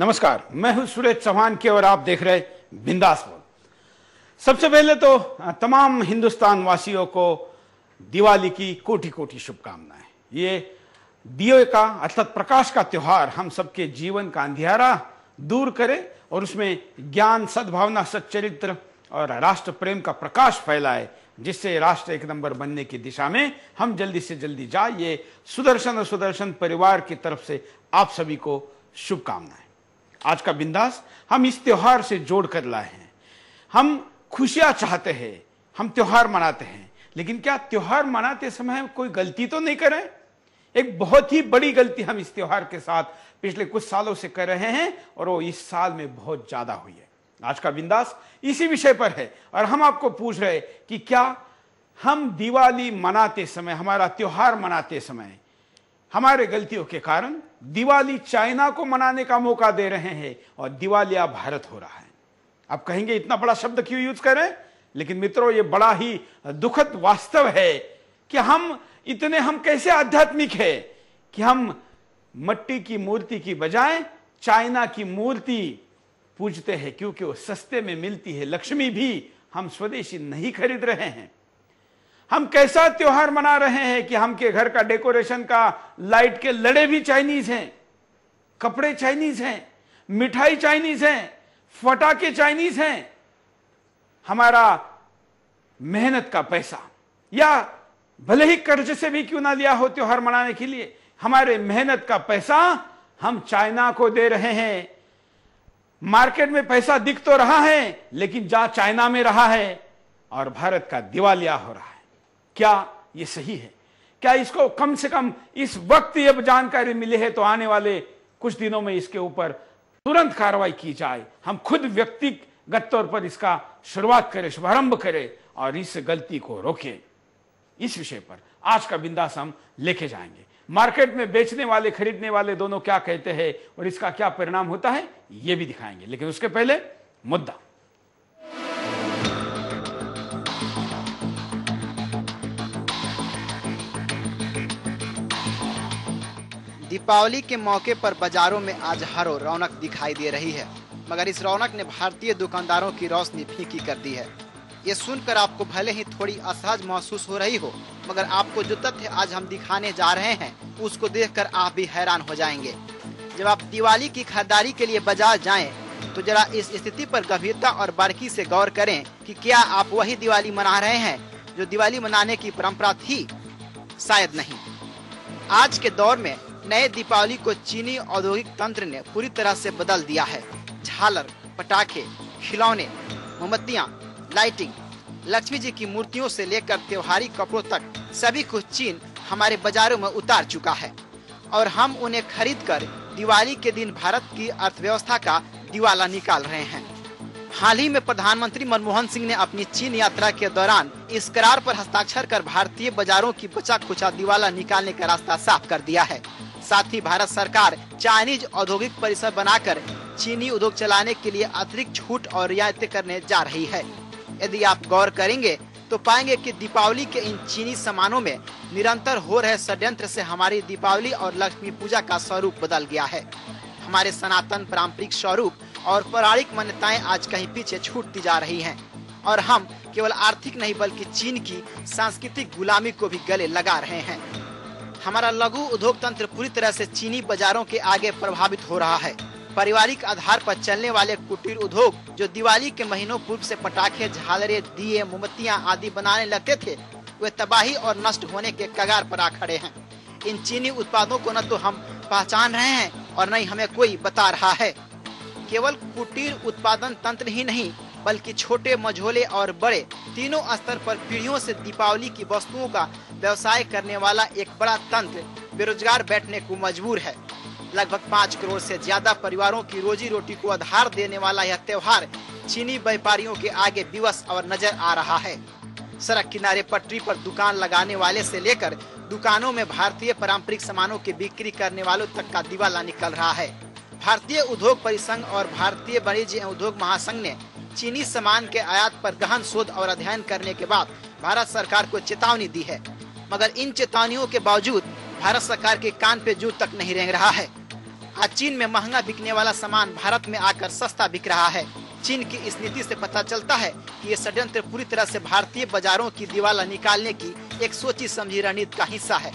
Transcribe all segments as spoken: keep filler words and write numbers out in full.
नमस्कार, मैं हूं सुरेश चौहान के और आप देख रहे बिंदास बोल। सबसे पहले तो तमाम हिंदुस्तान वासियों को दिवाली की कोटि कोटि शुभकामनाएं। ये दिए का अर्थात प्रकाश का त्यौहार हम सबके जीवन का अंधेरा दूर करे और उसमें ज्ञान, सद्भावना, सच्चरित्र और राष्ट्र प्रेम का प्रकाश फैलाए, जिससे राष्ट्र एक नंबर बनने की दिशा में हम जल्दी से जल्दी जाए। ये सुदर्शन और सुदर्शन परिवार की तरफ से आप सभी को शुभकामनाएं। आज का बिंदास हम इस त्योहार से जोड़ कर लाए हैं। हम खुशियां चाहते हैं, हम त्योहार मनाते हैं, लेकिन क्या त्योहार मनाते समय कोई गलती तो नहीं करें? एक बहुत ही बड़ी गलती हम इस त्योहार के साथ पिछले कुछ सालों से कर रहे हैं और वो इस साल में बहुत ज्यादा हुई है। आज का बिंदास इसी विषय पर है और हम आपको पूछ रहे कि क्या हम दिवाली मनाते समय, हमारा त्योहार मनाते समय, हमारे गलतियों के कारण दिवाली चाइना को मनाने का मौका दे रहे हैं और दिवालिया भारत हो रहा है। आप कहेंगे इतना बड़ा शब्द क्यों यूज करें, लेकिन मित्रों ये बड़ा ही दुखद वास्तव है कि हम इतने हम कैसे आध्यात्मिक है कि हम मिट्टी की मूर्ति की बजाय चाइना की मूर्ति पूजते हैं, क्योंकि वो सस्ते में मिलती है। लक्ष्मी भी हम स्वदेशी नहीं खरीद रहे हैं। हम कैसा त्योहार मना रहे हैं कि हम के घर का डेकोरेशन का लाइट के लड़े भी चाइनीज हैं, कपड़े चाइनीज हैं, मिठाई चाइनीज हैं, फटाके चाइनीज हैं, हमारा मेहनत का पैसा या भले ही कर्ज से भी क्यों ना लिया हो त्योहार मनाने के लिए, हमारे मेहनत का पैसा हम चाइना को दे रहे हैं। मार्केट में पैसा दिख तो रहा है लेकिन जा चाइना में रहा है और भारत का दिवालिया हो रहा है। क्या ये सही है? क्या इसको कम से कम इस वक्त ये जानकारी मिली है तो आने वाले कुछ दिनों में इसके ऊपर तुरंत कार्रवाई की जाए। हम खुद व्यक्तिगत तौर पर इसका शुरुआत करें, शुभारंभ करें और इस गलती को रोकें। इस विषय पर आज का बिंदास हम लेके जाएंगे। मार्केट में बेचने वाले, खरीदने वाले दोनों क्या कहते हैं और इसका क्या परिणाम होता है, ये भी दिखाएंगे। लेकिन उसके पहले मुद्दा। दीपावली के मौके पर बाजारों में आज हरो रौनक दिखाई दे रही है, मगर इस रौनक ने भारतीय दुकानदारों की रोशनी फीकी कर दी है। ये सुनकर आपको भले ही थोड़ी असहज महसूस हो रही हो, मगर आपको जो तथ्य आज हम दिखाने जा रहे हैं उसको देखकर आप भी हैरान हो जाएंगे। जब आप दिवाली की खरीदारी के लिए बाजार जाएं, तो जरा इस स्थिति पर गंभीरता और बारीकी से गौर करें कि क्या आप वही दिवाली मना रहे हैं जो दिवाली मनाने की परंपरा थी? शायद नहीं। आज के दौर में नए दीपावली को चीनी औद्योगिक तंत्र ने पूरी तरह से बदल दिया है। झालर, पटाखे, खिलौने, मोमबत्तियां, लाइटिंग, लक्ष्मी जी की मूर्तियों से लेकर त्योहारी कपड़ों तक सभी कुछ चीन हमारे बाजारों में उतार चुका है और हम उन्हें खरीदकर दिवाली के दिन भारत की अर्थव्यवस्था का दिवाला निकाल रहे हैं। हाल ही में प्रधानमंत्री मनमोहन सिंह ने अपनी चीन यात्रा के दौरान इस करार पर हस्ताक्षर कर भारतीय बाजारों की बचा खुचा दिवाला निकालने का रास्ता साफ कर दिया है। साथ ही भारत सरकार चाइनीज औद्योगिक परिसर बनाकर चीनी उद्योग चलाने के लिए अतिरिक्त छूट और रियायतें करने जा रही है। यदि आप गौर करेंगे तो पाएंगे कि दीपावली के इन चीनी सामानों में निरंतर हो रहे षड्यंत्र से हमारी दीपावली और लक्ष्मी पूजा का स्वरूप बदल गया है। हमारे सनातन पारंपरिक स्वरूप और पौराणिक मान्यताएं आज कहीं पीछे छूटती जा रही है और हम केवल आर्थिक नहीं बल्कि चीन की सांस्कृतिक गुलामी को भी गले लगा रहे हैं। हमारा लघु उद्योग तंत्र पूरी तरह से चीनी बाजारों के आगे प्रभावित हो रहा है। पारिवारिक आधार पर चलने वाले कुटीर उद्योग जो दिवाली के महीनों पूर्व से पटाखे, झालरें, दिए, मोमबत्तियां आदि बनाने लगते थे, वे तबाही और नष्ट होने के कगार पर आ खड़े हैं। इन चीनी उत्पादों को न तो हम पहचान रहे हैं और न ही हमें कोई बता रहा है। केवल कुटीर उत्पादन तंत्र ही नहीं बल्कि छोटे, मझोले और बड़े तीनों स्तर पर पीढ़ियों से दीपावली की वस्तुओं का व्यवसाय करने वाला एक बड़ा तंत्र बेरोजगार बैठने को मजबूर है। लगभग पाँच करोड़ से ज्यादा परिवारों की रोजी रोटी को आधार देने वाला यह त्योहार चीनी व्यापारियों के आगे विवश और नजर आ रहा है। सड़क किनारे पटरी पर दुकान लगाने वाले से लेकर दुकानों में भारतीय पारंपरिक सामानों की बिक्री करने वालों तक का दिवाला निकल रहा है। भारतीय उद्योग परिसंघ और भारतीय वाणिज्य उद्योग महासंघ ने चीनी सामान के आयात पर गहन शोध और अध्ययन करने के बाद भारत सरकार को चेतावनी दी है, मगर इन चेतावनियों के बावजूद भारत सरकार के कान पे जूं तक नहीं रेंग रहा है। आज चीन में महंगा बिकने वाला सामान भारत में आकर सस्ता बिक रहा है। चीन की इस नीति से पता चलता है कि ये षड्यंत्र पूरी तरह से भारतीय बाजारों की दीवाला निकालने की एक सोची समझी रणनीति का हिस्सा है।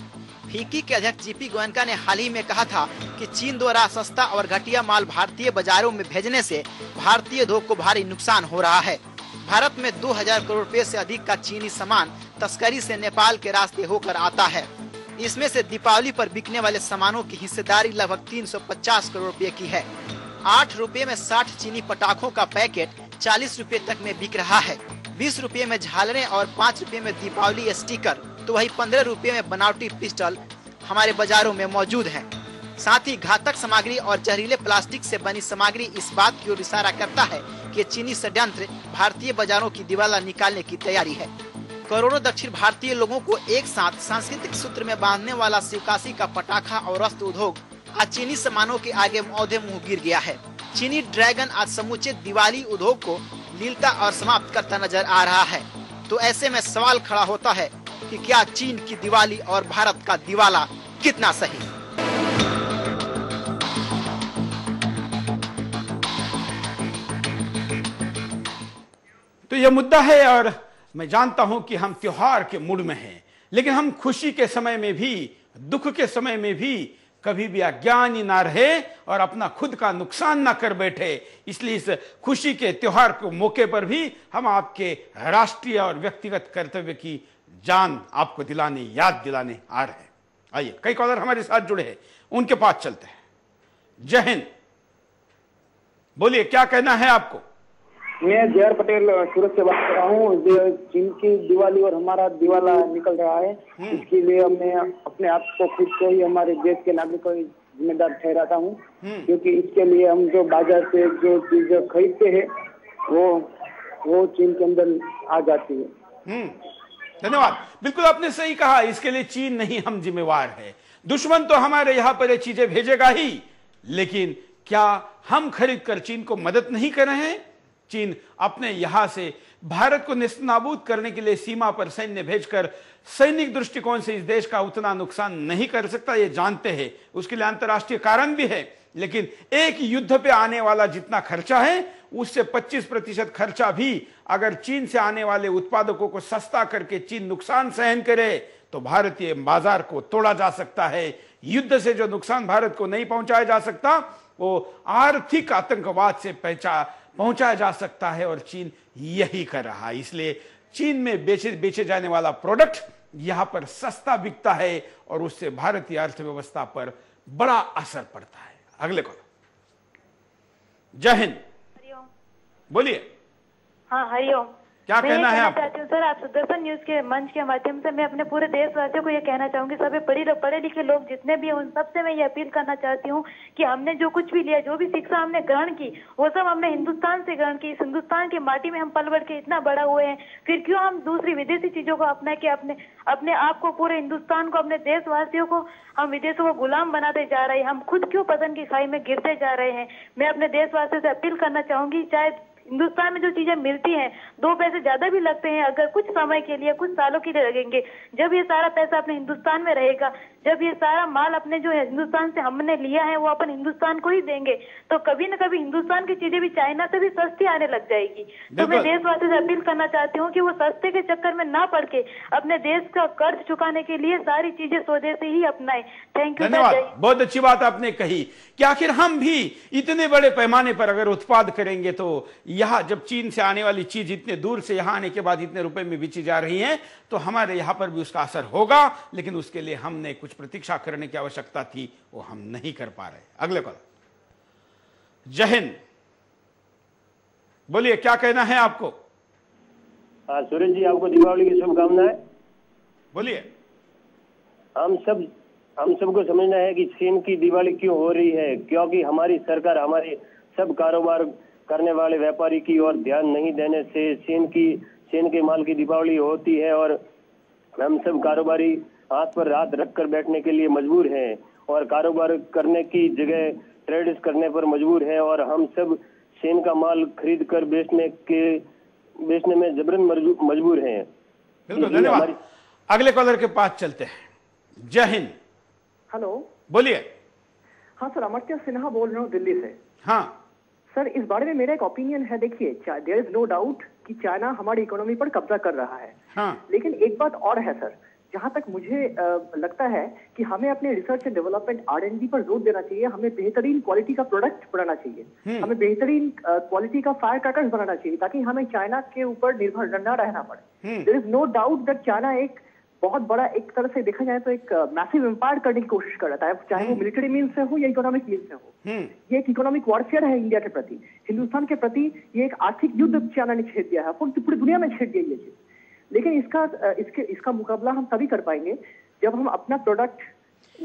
फिक्की के अध्यक्ष जी गोयनका ने हाल ही में कहा था कि चीन द्वारा सस्ता और घटिया माल भारतीय बाजारों में भेजने से भारतीय उद्योग को भारी नुकसान हो रहा है। भारत में दो हजार करोड़ रुपए से अधिक का चीनी सामान तस्करी से नेपाल के रास्ते होकर आता है। इसमें से दीपावली पर बिकने वाले सामानों की हिस्सेदारी लगभग तीन सौ पचास करोड़ रुपए की है। आठ रुपए में साठ चीनी पटाखों का पैकेट चालीस रुपए तक में बिक रहा है। बीस रुपए में झालरें और पाँच रुपए में दीपावली स्टिकर, तो वही पंद्रह रुपए में बनावटी पिस्टल हमारे बाजारों में मौजूद हैं। साथ ही घातक सामग्री और जहरीले प्लास्टिक से बनी सामग्री इस बात की ओर इशारा करता है कि चीनी षड्यंत्र भारतीय बाजारों की दीवाला निकालने की तैयारी है। करोड़ों दक्षिण भारतीय लोगों को एक साथ सांस्कृतिक सूत्र में बांधने वाला शिवकाशी का पटाखा और वस्त्र उद्योग आज चीनी सामानों के आगे औधे मुँह गिर गया है। चीनी ड्रैगन आज समूचे दिवाली उद्योग को लीलता और समाप्त करता नजर आ रहा है। तो ऐसे में सवाल खड़ा होता है कि क्या चीन की दिवाली और भारत का दिवाला कितना सही। तो यह मुद्दा है और मैं जानता हूं कि हम त्योहार के मूड में हैं, लेकिन हम खुशी के समय में भी, दुख के समय में भी कभी भी अज्ञानी ना रहे और अपना खुद का नुकसान ना कर बैठे। इसलिए इस खुशी के त्योहार के मौके पर भी हम आपके राष्ट्रीय और व्यक्तिगत कर्तव्य की जान आपको दिलाने, याद दिलाने आ रहे हैं। आइए, कई कॉलर हमारे साथ जुड़े हैं, उनके पास चलते हैं। जय हिंद, बोलिए क्या कहना है आपको। मैं जयर पटेल सूरत से बात कर रहा हूँ। चीन की दिवाली और हमारा दिवाला निकल रहा है, इसके लिए हमने अपने आप को खुद को ही हमारे देश के नागरिकों को जिम्मेदार ठहराता हूँ, क्योंकि इसके लिए हम जो बाजार से जो चीज खरीदते हैं वो वो चीन के अंदर आ जाती है। धन्यवाद, बिल्कुल आपने सही कहा, इसके लिए चीन नहीं हम जिम्मेवार है। दुश्मन तो हमारे यहाँ पर ये चीजें भेजेगा ही, लेकिन क्या हम खरीद कर चीन को मदद नहीं कर रहे हैं। चीन अपने यहां से भारत को नेस्तनाबूद करने के लिए सीमा पर सैन्य भेजकर सैनिक दृष्टिकोण से इस देश का उतना नुकसान नहीं कर सकता, ये जानते हैं। उसके लिए अंतर्राष्ट्रीय कारण भी है, लेकिन एक युद्ध पे आने वाला जितना खर्चा है उससे पच्चीस प्रतिशत खर्चा भी अगर चीन से आने वाले उत्पादकों को सस्ता करके चीन नुकसान सहन करे तो भारतीय बाजार को तोड़ा जा सकता है। युद्ध से जो नुकसान भारत को नहीं पहुंचाया जा सकता वो आर्थिक आतंकवाद से पहचा पहुंचाया जा सकता है, और चीन यही कर रहा है। इसलिए चीन में बेचे बेचे जाने वाला प्रोडक्ट यहाँ पर सस्ता बिकता है और उससे भारतीय अर्थव्यवस्था पर बड़ा असर पड़ता है। अगले कॉल, जय हिंद, बोलिए। हाँ, हरिओम, क्या कहना है आप। सर, आप सुदर्शन न्यूज के मंच के माध्यम से मैं अपने पूरे देशवासियों को ये कहना चाहूंगी, सभी पढ़े पढ़े लिखे लोग जितने भी हैं उन सबसे मैं ये अपील करना चाहती हूँ कि हमने जो कुछ भी लिया, जो भी शिक्षा हमने ग्रहण की वो सब हमने हिंदुस्तान से ग्रहण की। इस हिंदुस्तान की माटी में हम पल बढ़ के इतना बड़ा हुए हैं, फिर क्यों हम दूसरी विदेशी चीजों को अपना के अपने अपने आप को, पूरे हिंदुस्तान को, अपने देशवासियों को हम विदेशों को गुलाम बनाते जा रहे हैं। हम खुद क्यों पतन की खाई में गिरते जा रहे हैं। मैं अपने देशवासियों से अपील करना चाहूंगी, चाहे हिंदुस्तान में जो चीजें मिलती हैं दो पैसे ज्यादा भी लगते हैं, अगर कुछ समय के लिए, कुछ सालों के लिए लगेंगे, जब ये सारा पैसा अपने हिंदुस्तान में रहेगा, जब ये सारा माल अपने जो हिंदुस्तान से हमने लिया है वो अपन हिंदुस्तान को ही देंगे, तो कभी न कभी हिंदुस्तान की चीजें भी चाइना से भी सस्ती आने लग जाएगी। तो मैं देशवासियों से अपील करना चाहती हूँ कि वो सस्ते के चक्कर में ना पड़ के अपने देश का कर्ज चुकाने के लिए सारी चीजें स्वदेश से ही अपनाएं। थैंक यू, धन्यवाद, बहुत अच्छी बात आपने कही कि आखिर हम भी इतने बड़े पैमाने पर अगर उत्पाद करेंगे तो यहाँ जब चीन से आने वाली चीज इतने दूर से यहाँ आने के बाद इतने रुपए में बेची जा रही है तो हमारे यहाँ पर भी उसका असर होगा, लेकिन उसके लिए हमने कुछ प्रतीक्षा करने की आवश्यकता थी, वो हम नहीं कर पा रहे। अगले कॉल, जय हिंद, बोलिए क्या कहना है आपको। सुरेश जी, आपको दीपावली की शुभकामनाएं। बोलिए। हम सब हम सबको समझना है कि चीन की दिवाली क्यों हो रही है, क्योंकि हमारी सरकार हमारे सब कारोबार करने वाले व्यापारी की ओर ध्यान नहीं देने से चीन की चीन के माल की दीपावली होती है और हम सब कारोबारी हाथ पर हाथ रखकर बैठने के लिए मजबूर हैं और कारोबार करने की जगह ट्रेड्स करने पर मजबूर हैं और हम सब चीन का माल खरीद कर बेचने के बेचने में जबरन मजबूर हैं। बिल्कुल, धन्यवाद। अगले कॉलर के पास चलते हैं। जय हिंद, हेलो, बोलिए। हाँ सर, अमर्त्य सिन्हा बोल रहा हूँ दिल्ली से। हाँ सर, इस बारे में मेरा एक ओपिनियन है। देखिए, देयर इज नो डाउट कि चाइना हमारी इकोनॉमी पर कब्जा कर रहा है। हाँ। लेकिन एक बात और है सर, जहाँ तक मुझे आ, लगता है कि हमें अपने research and development R and D पर जोर देना चाहिए। हमें बेहतरीन क्वालिटी का प्रोडक्ट बनाना चाहिए, हमें बेहतरीन क्वालिटी का फायर क्रैकर्स बनाना चाहिए, ताकि हमें चाइना के ऊपर निर्भर न रहना पड़े। There is no doubt that China एक बहुत बड़ा, एक तरह से देखा जाए तो एक मैसिव एम्पायर करने की कोशिश कर रहा है, चाहे वो मिलिट्री मीन से हो या इकोनॉमिक मीन से हो। ये एक इकोनॉमिक वॉरफेयर है इंडिया के प्रति, हिंदुस्तान के प्रति। ये एक आर्थिक युद्ध चाइना ने छेड़ दिया है, पूरी दुनिया में छेड़ दिया ये चीज। लेकिन इसका इसके इसका मुकाबला हम तभी कर पाएंगे जब हम अपना प्रोडक्ट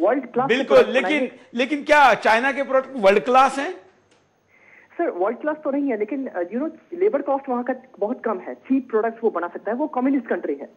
वर्ल्ड क्लास। बिल्कुल, लेकिन लेकिन क्या चाइना के प्रोडक्ट वर्ल्ड क्लास है सर? वर्ल्ड क्लास तो नहीं है, लेकिन यू नो लेबर कॉस्ट वहाँ का बहुत कम है, चीप प्रोडक्ट वो बना सकता है, वो कम्युनिस्ट कंट्री है।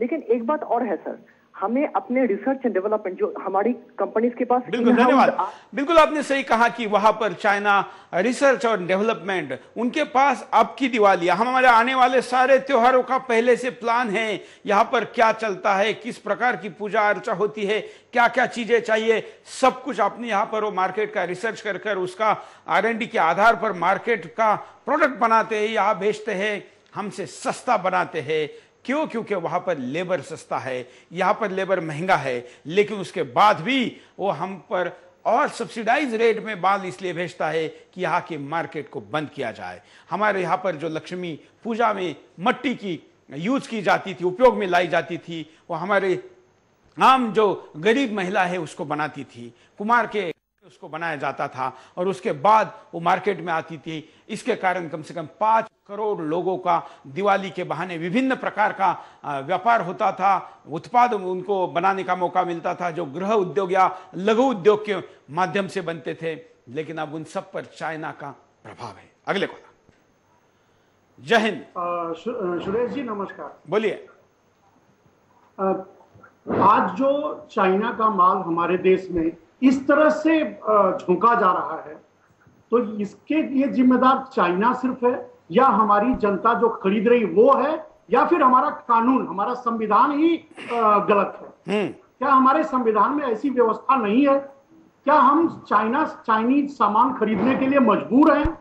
लेकिन एक बात और है सर, हमें अपने रिसर्च एंड डेवलपमेंट जो हमारी कंपनीज के पास। बिल्कुल, धन्यवाद। बिल्कुल आपने सही कहा कि वहां पर चाइना रिसर्च और डेवलपमेंट, उनके पास अब की दिवाली, हमारे आने वाले सारे त्योहारों का पहले से प्लान है। यहाँ पर क्या चलता है, किस प्रकार की पूजा अर्चा होती है, क्या क्या चीजें चाहिए, सब कुछ आपने यहाँ पर वो मार्केट का रिसर्च कर कर उसका आर एंड डी के आधार पर मार्केट का प्रोडक्ट बनाते हैं, यहाँ भेजते हैं, हमसे सस्ता बनाते हैं। क्यों? क्योंकि वहां पर लेबर सस्ता है, यहां पर लेबर महंगा है। लेकिन उसके बाद भी वो हम पर और सब्सिडाइज रेट में माल इसलिए भेजता है कि यहाँ के मार्केट को बंद किया जाए। हमारे यहाँ पर जो लक्ष्मी पूजा में मट्टी की यूज की जाती थी, उपयोग में लाई जाती थी, वो हमारे आम जो गरीब महिला है उसको बनाती थी, कुमार के उसको बनाया जाता था और उसके बाद वो मार्केट में आती थी। इसके कारण कम से कम पाँच करोड़ लोगों का दिवाली के बहाने विभिन्न प्रकार का व्यापार होता था, उत्पाद उनको बनाने का मौका मिलता था जो गृह उद्योग या लघु उद्योग के माध्यम से बनते थे। लेकिन अब उन सब पर चाइना का प्रभाव है। अगले को जय हिंद। सुरेश जी नमस्कार, बोलिए। आज जो चाइना का माल हमारे देश में इस तरह से झोंका जा रहा है, तो इसके लिए जिम्मेदार चाइना सिर्फ है, या हमारी जनता जो खरीद रही वो है, या फिर हमारा कानून, हमारा संविधान ही गलत है? क्या हमारे संविधान में ऐसी व्यवस्था नहीं है? क्या हम चाइना चाइनीज सामान खरीदने के लिए मजबूर हैं?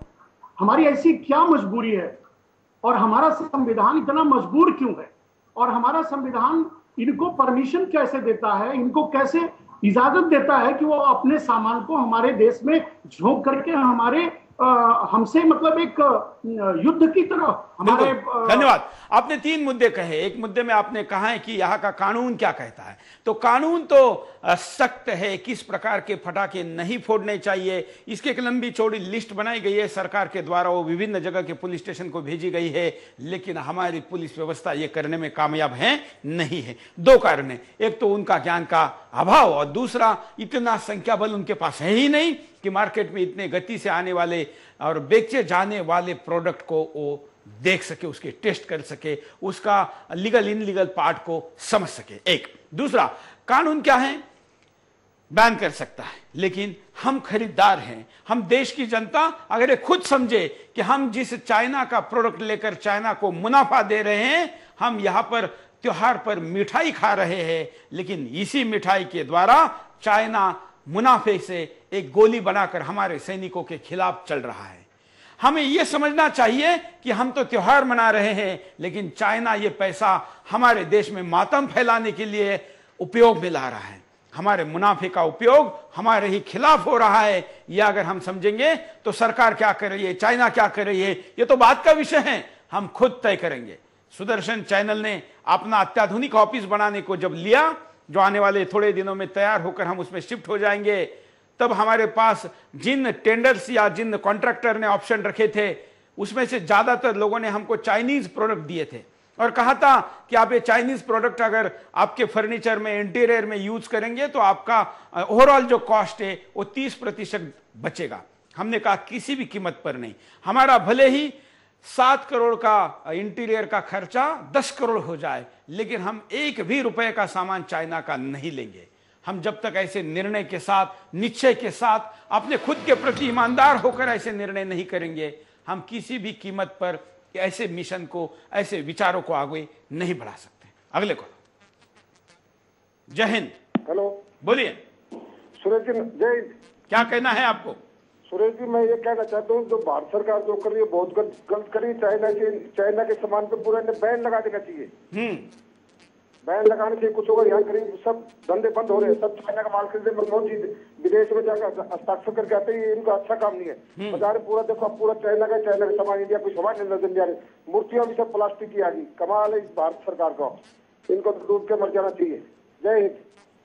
हमारी ऐसी क्या मजबूरी है? और हमारा संविधान इतना मजबूर क्यों है? और हमारा संविधान इनको परमिशन कैसे देता है, इनको कैसे इजाजत देता है कि वो अपने सामान को हमारे देश में झोंक करके हमारे हमसे मतलब एक युद्ध की तरह हमारे। धन्यवाद। आपने तीन मुद्दे कहे। एक मुद्दे में आपने कहा है कि यहाँ का कानून क्या कहता है, तो कानून तो सख्त है, किस प्रकार के फटाखे नहीं फोड़ने चाहिए, इसके एक लंबी चौड़ी लिस्ट बनाई गई है सरकार के द्वारा, वो विभिन्न जगह के पुलिस स्टेशन को भेजी गई है। लेकिन हमारी पुलिस व्यवस्था ये करने में कामयाब है नहीं है। दो कारण है, एक तो उनका ज्ञान का अभाव, और दूसरा इतना संख्या बल उनके पास है ही नहीं कि मार्केट में इतने गति से आने वाले और बेचे जाने वाले प्रोडक्ट को वो देख सके, उसके टेस्ट कर सके, उसका लीगल इन लीगल पार्ट को समझ सके। एक दूसरा कानून क्या है, बैन कर सकता है, लेकिन हम खरीदार हैं, हम देश की जनता अगर ये खुद समझे कि हम जिस चाइना का प्रोडक्ट लेकर चाइना को मुनाफा दे रहे हैं, हम यहां पर त्योहार पर मिठाई खा रहे हैं, लेकिन इसी मिठाई के द्वारा चाइना मुनाफे से एक गोली बनाकर हमारे सैनिकों के खिलाफ चल रहा है। हमें यह समझना चाहिए कि हम तो त्योहार मना रहे हैं, लेकिन चाइना ये पैसा हमारे देश में मातम फैलाने के लिए उपयोग में ला रहा है, हमारे मुनाफे का उपयोग हमारे ही खिलाफ हो रहा है। यह अगर हम समझेंगे तो सरकार क्या कर रही है, चाइना क्या कर रही है, ये तो बात का विषय है, हम खुद तय करेंगे। सुदर्शन चैनल ने अपना अत्याधुनिक ऑफिस बनाने को जब लिया, जो आने वाले थोड़े दिनों में तैयार होकर हम उसमें शिफ्ट हो जाएंगे, तब हमारे पास जिन टेंडर्स या जिन कॉन्ट्रैक्टर ने ऑप्शन रखे थे, उसमें से ज्यादातर लोगों ने हमको चाइनीज प्रोडक्ट दिए थे और कहा था कि आप ये चाइनीज प्रोडक्ट अगर आपके फर्नीचर में, इंटीरियर में यूज करेंगे तो आपका ओवरऑल जो कॉस्ट है वो तीस प्रतिशत बचेगा। हमने कहा किसी भी कीमत पर नहीं, हमारा भले ही सात करोड़ का इंटीरियर का खर्चा दस करोड़ हो जाए, लेकिन हम एक भी रुपए का सामान चाइना का नहीं लेंगे। हम जब तक ऐसे निर्णय के साथ, निश्चय के साथ, अपने खुद के प्रति ईमानदार होकर ऐसे निर्णय नहीं करेंगे, हम किसी भी कीमत पर ऐसे मिशन को, ऐसे विचारों को आगे नहीं बढ़ा सकते। अगले को जय हिंद। हेलो, बोलिए। सुरेश जी जय हिंद। क्या कहना है आपको? सुरेश जी, मैं ये कहना चाहता हूँ जो भारत सरकार जो कर रही है बहुत गलत कर रही है। चाइना के चाइना के सामान पे पूरा बैन लगा देना चाहिए, बैन लगाने चाहिए। कुछ होगा यहाँ करीब सब धंधे बंद हो रहे हैं, सब चाइना का माल खरीदे। मनमोहन जी विदेश में जाकर हस्ताक्षर करके आते हैं, इनका अच्छा काम नहीं है। बाजार पूरा देखो, पूरा चाइना का चाइना का सामान इंडिया कुछ हमारे नजर नहीं आ रही। मूर्तियां भी सब प्लास्टिक की आ गई। कमाल है इस भारत सरकार का, इनको डूब के मर जाना चाहिए। जय हिंद,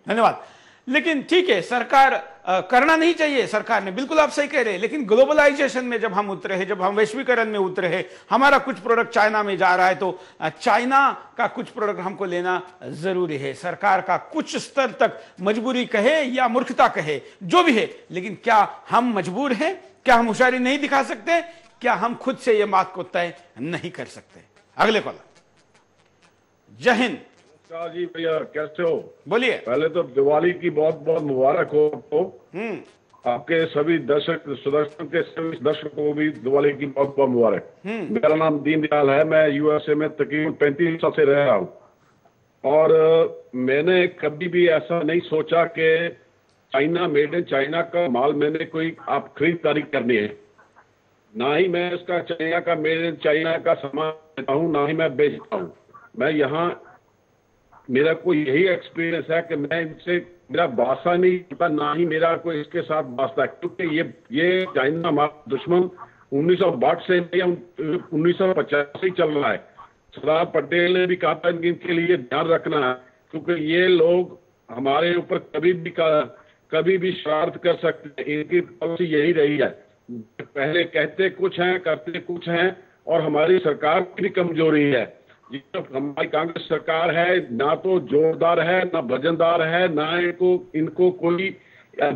धन्यवाद। लेकिन ठीक है, सरकार आ, करना नहीं चाहिए। सरकार ने बिल्कुल आप सही कह रहे हैं, लेकिन ग्लोबलाइजेशन में जब हम उतरे हैं, जब हम वैश्वीकरण में उतरे हैं, हमारा कुछ प्रोडक्ट चाइना में जा रहा है, तो चाइना का कुछ प्रोडक्ट हमको लेना जरूरी है। सरकार का कुछ स्तर तक मजबूरी कहे या मूर्खता कहे, जो भी है, लेकिन क्या हम मजबूर हैं? क्या हम होशियारी नहीं दिखा सकते? क्या हम खुद से यह बात को तय नहीं कर सकते? अगले कॉलर, जय हिंद जी भैया, कैसे हो? बोलिए। पहले तो दिवाली की बहुत बहुत मुबारक हो आपको, आपके सभी दर्शक, सुदर्शन के सभी दर्शक को भी दिवाली की बहुत बहुत मुबारक। मेरा नाम दीनदयाल है, मैं यूएसए में तकरीबन पैंतीस साल से रह रहा हूँ, और मैंने कभी भी ऐसा नहीं सोचा कि चाइना मेड इन चाइना का माल मैंने कोई आप खरीदारी करनी है। ना ही मैं उसका चाइना का मेड इन चाइना का सामान लेता हूँ, ना ही मैं बेचता हूँ। मैं यहाँ, मेरा कोई यही एक्सपीरियंस है कि मैं इनसे मेरा वास्ता नहीं होता, ना ही मेरा कोई इसके साथ वास्ता है, क्योंकि ये ये चाइना हमारा दुश्मन उन्नीस सौ बाहठ से उन्नीस सौ पचासी चल रहा है। सरदार पटेल ने भी कहा था इनके लिए ध्यान रखना है, क्योंकि ये लोग हमारे ऊपर कभी भी कभी भी शरारत कर सकते हैं। इनकी पॉलिसी यही रही है, पहले कहते कुछ हैं, करते कुछ हैं, और हमारी सरकार की भी कमजोरी है। हमारी कांग्रेस सरकार है ना तो जोरदार है, ना वजनदार है, ना इनको इनको कोई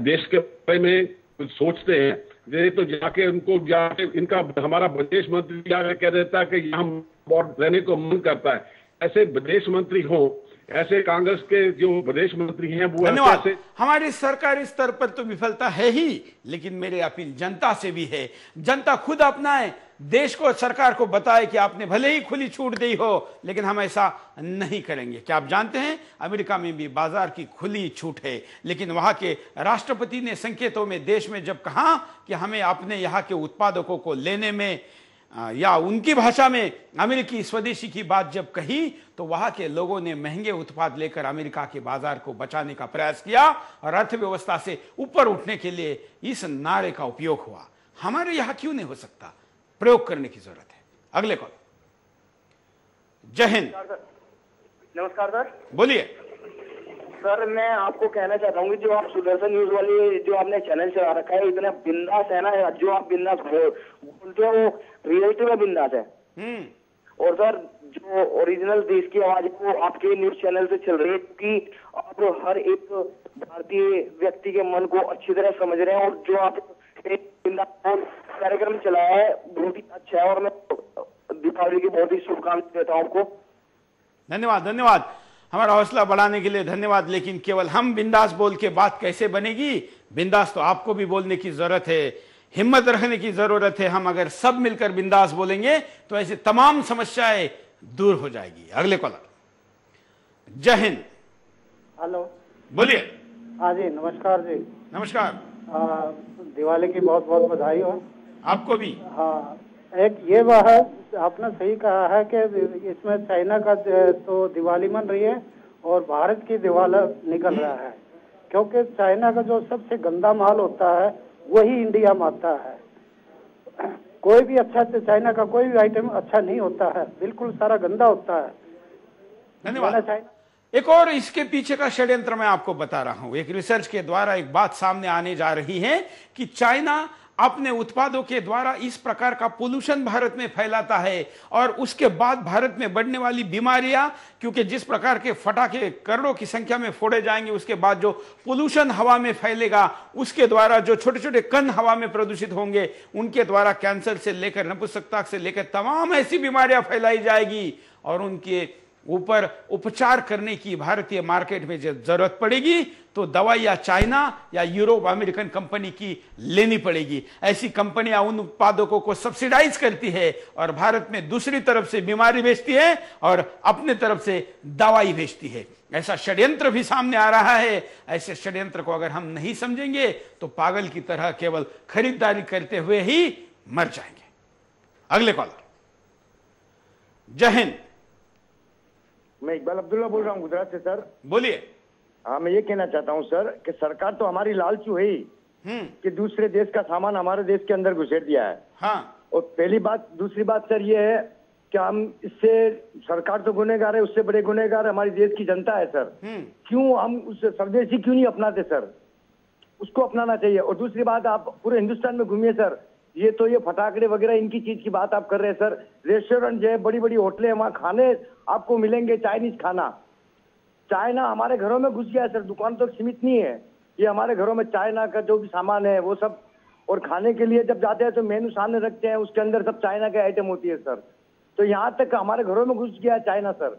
देश के बारे में कुछ सोचते हैं। ये तो जाके उनको जाके इनका हमारा विदेश मंत्री जाकर कह देता है कि यहाँ और रहने को मन करता है। ऐसे विदेश मंत्री हो, ऐसे कांग्रेस के जो विदेश मंत्री हैं वो ऐसे। हमारी सरकारी स्तर पर तो विफलता है ही, लेकिन मेरी अपील जनता से भी है। जनता खुद अपनाए, देश को, सरकार को बताए कि आपने भले ही खुली छूट दी हो, लेकिन हम ऐसा नहीं करेंगे। क्या आप जानते हैं अमेरिका में भी बाजार की खुली छूट है, लेकिन वहां के राष्ट्रपति ने संकेतों में देश में जब कहा कि हमें अपने यहाँ के उत्पादकों को लेने में, या उनकी भाषा में अमेरिकी स्वदेशी की बात जब कही, तो वहां के लोगों ने महंगे उत्पाद लेकर अमेरिका के बाजार को बचाने का प्रयास किया और अर्थव्यवस्था से ऊपर उठने के लिए इस नारे का उपयोग हुआ। हमारे यहाँ क्यों नहीं हो सकता? प्रयोग करने की जरूरत है। अगले कॉल, जय हिंद। नमस्कार सर, बोलिए। सर, मैं आपको कहना चाहता हूँ कि जो आप सुदर्शन न्यूज वाली जो आपने चैनल चला रखा है, इतना बिंदास है ना, जो आप बिंदास बोलते हो वो रियलिटी में बिंदास है। और सर, जो ओरिजिनल देश की आवाज वो आपके न्यूज चैनल से चल रही है, कि आप हर एक भारतीय व्यक्ति के मन को अच्छी तरह समझ रहे हैं। और जो आप कार्यक्रम चलाया है बहुत ही अच्छा है, और मैं दीपावली की बहुत ही शुभकामनाएं देता हूं आपको। धन्यवाद, धन्यवाद। हमारा हौसला बढ़ाने के लिए धन्यवाद। लेकिन केवल हम बिंदास बोल के बात कैसे बनेगी? बिंदास तो आपको भी बोलने की जरूरत है, हिम्मत रखने की जरूरत है। हम अगर सब मिलकर बिंदास बोलेंगे तो ऐसी तमाम समस्याएं दूर हो जाएगी। अगले कॉलर, जय हिंद। हेलो, बोलिए। हाँ जी, नमस्कार जी। नमस्कार, दिवाली की बहुत बहुत बधाई हो आपको भी। हाँ, एक ये बात आपने सही कहा है कि इसमें चाइना का तो दिवाली मन रही है और भारत की दिवाली निकल रहा है, क्योंकि चाइना का जो सबसे गंदा माल होता है वही इंडिया में आता है। कोई भी अच्छा, चाइना का कोई भी आइटम अच्छा नहीं होता है, बिल्कुल सारा गंदा होता है। धन्यवाद। एक और इसके पीछे का षड्यंत्र मैं आपको बता रहा हूं। एक रिसर्च के द्वारा एक बात सामने आने जा रही है कि चाइना अपने उत्पादों के द्वारा इस प्रकार का पोल्यूशन भारत में फैलाता है, और उसके बाद भारत में बढ़ने वाली बीमारियां, क्योंकि जिस प्रकार के फटाखे करोड़ों की संख्या में फोड़े जाएंगे, उसके बाद जो पोल्यूशन हवा में फैलेगा, उसके द्वारा जो छोटे छोटे कण हवा में प्रदूषित होंगे, उनके द्वारा कैंसर से लेकर नपुंसकता से लेकर तमाम ऐसी बीमारियां फैलाई जाएगी, और उनके ऊपर उपचार करने की भारतीय मार्केट में जब जरूरत पड़ेगी तो दवाई या चाइना या यूरोप अमेरिकन कंपनी की लेनी पड़ेगी। ऐसी कंपनियां उन उत्पादकों को सब्सिडाइज करती है और भारत में दूसरी तरफ से बीमारी बेचती है और अपने तरफ से दवाई बेचती है। ऐसा षड्यंत्र भी सामने आ रहा है। ऐसे षड्यंत्र को अगर हम नहीं समझेंगे तो पागल की तरह केवल खरीदारी करते हुए ही मर जाएंगे। अगले कॉलर, जय हिंद। मैं इकबाल अब्दुल्ला बोल रहा हूँ गुजरात से। सर बोलिए। हाँ, मैं ये कहना चाहता हूँ सर कि सरकार तो हमारी लालचू है कि दूसरे देश का सामान हमारे देश के अंदर घुसेड़ दिया है। हाँ। और पहली बात, दूसरी बात सर ये है कि हम इससे, सरकार तो गुनहगार है, उससे बड़े गुनहगार हमारी देश की जनता है सर। क्यों हम उस स्वदेशी क्यों नहीं अपनाते सर? उसको अपनाना चाहिए। और दूसरी बात, आप पूरे हिंदुस्तान में घूमिए सर, ये तो ये फटाकड़े वगैरह इनकी चीज की बात आप कर रहे हैं सर। रेस्टोरेंट जो है, बड़ी बड़ी होटलें, वहाँ खाने आपको मिलेंगे चाइनीज खाना। चाइना हमारे घरों में घुस गया है सर, दुकान तो सीमित नहीं है, ये हमारे घरों में चाइना का जो भी सामान है वो सब। और खाने के लिए जब जाते हैं तो मेनू सामने रखते हैं, उसके अंदर सब चाइना के आइटम होती है सर। तो यहाँ तक हमारे घरों में घुस गया चाइना सर।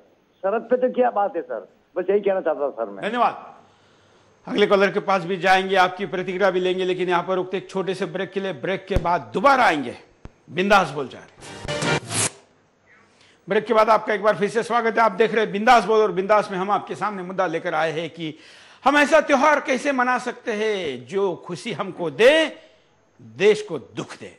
सरहद पे तो क्या बात है सर, बस यही कहना चाहता हूँ सर मैं। धन्यवाद। अगले कॉलर के पास भी जाएंगे, आपकी प्रतिक्रिया भी लेंगे, लेकिन यहाँ पर रुकते एक छोटे से ब्रेक के लिए। ब्रेक के बाद दोबारा आएंगे। बिंदास बोल जा रहे। ब्रेक के बाद आपका एक बार फिर से स्वागत है। आप देख रहे हैं बिंदास बोल, और बिंदास में हम आपके सामने मुद्दा लेकर आए हैं कि हम ऐसा त्योहार कैसे मना सकते हैं जो खुशी हमको दे, देश को दुख दे।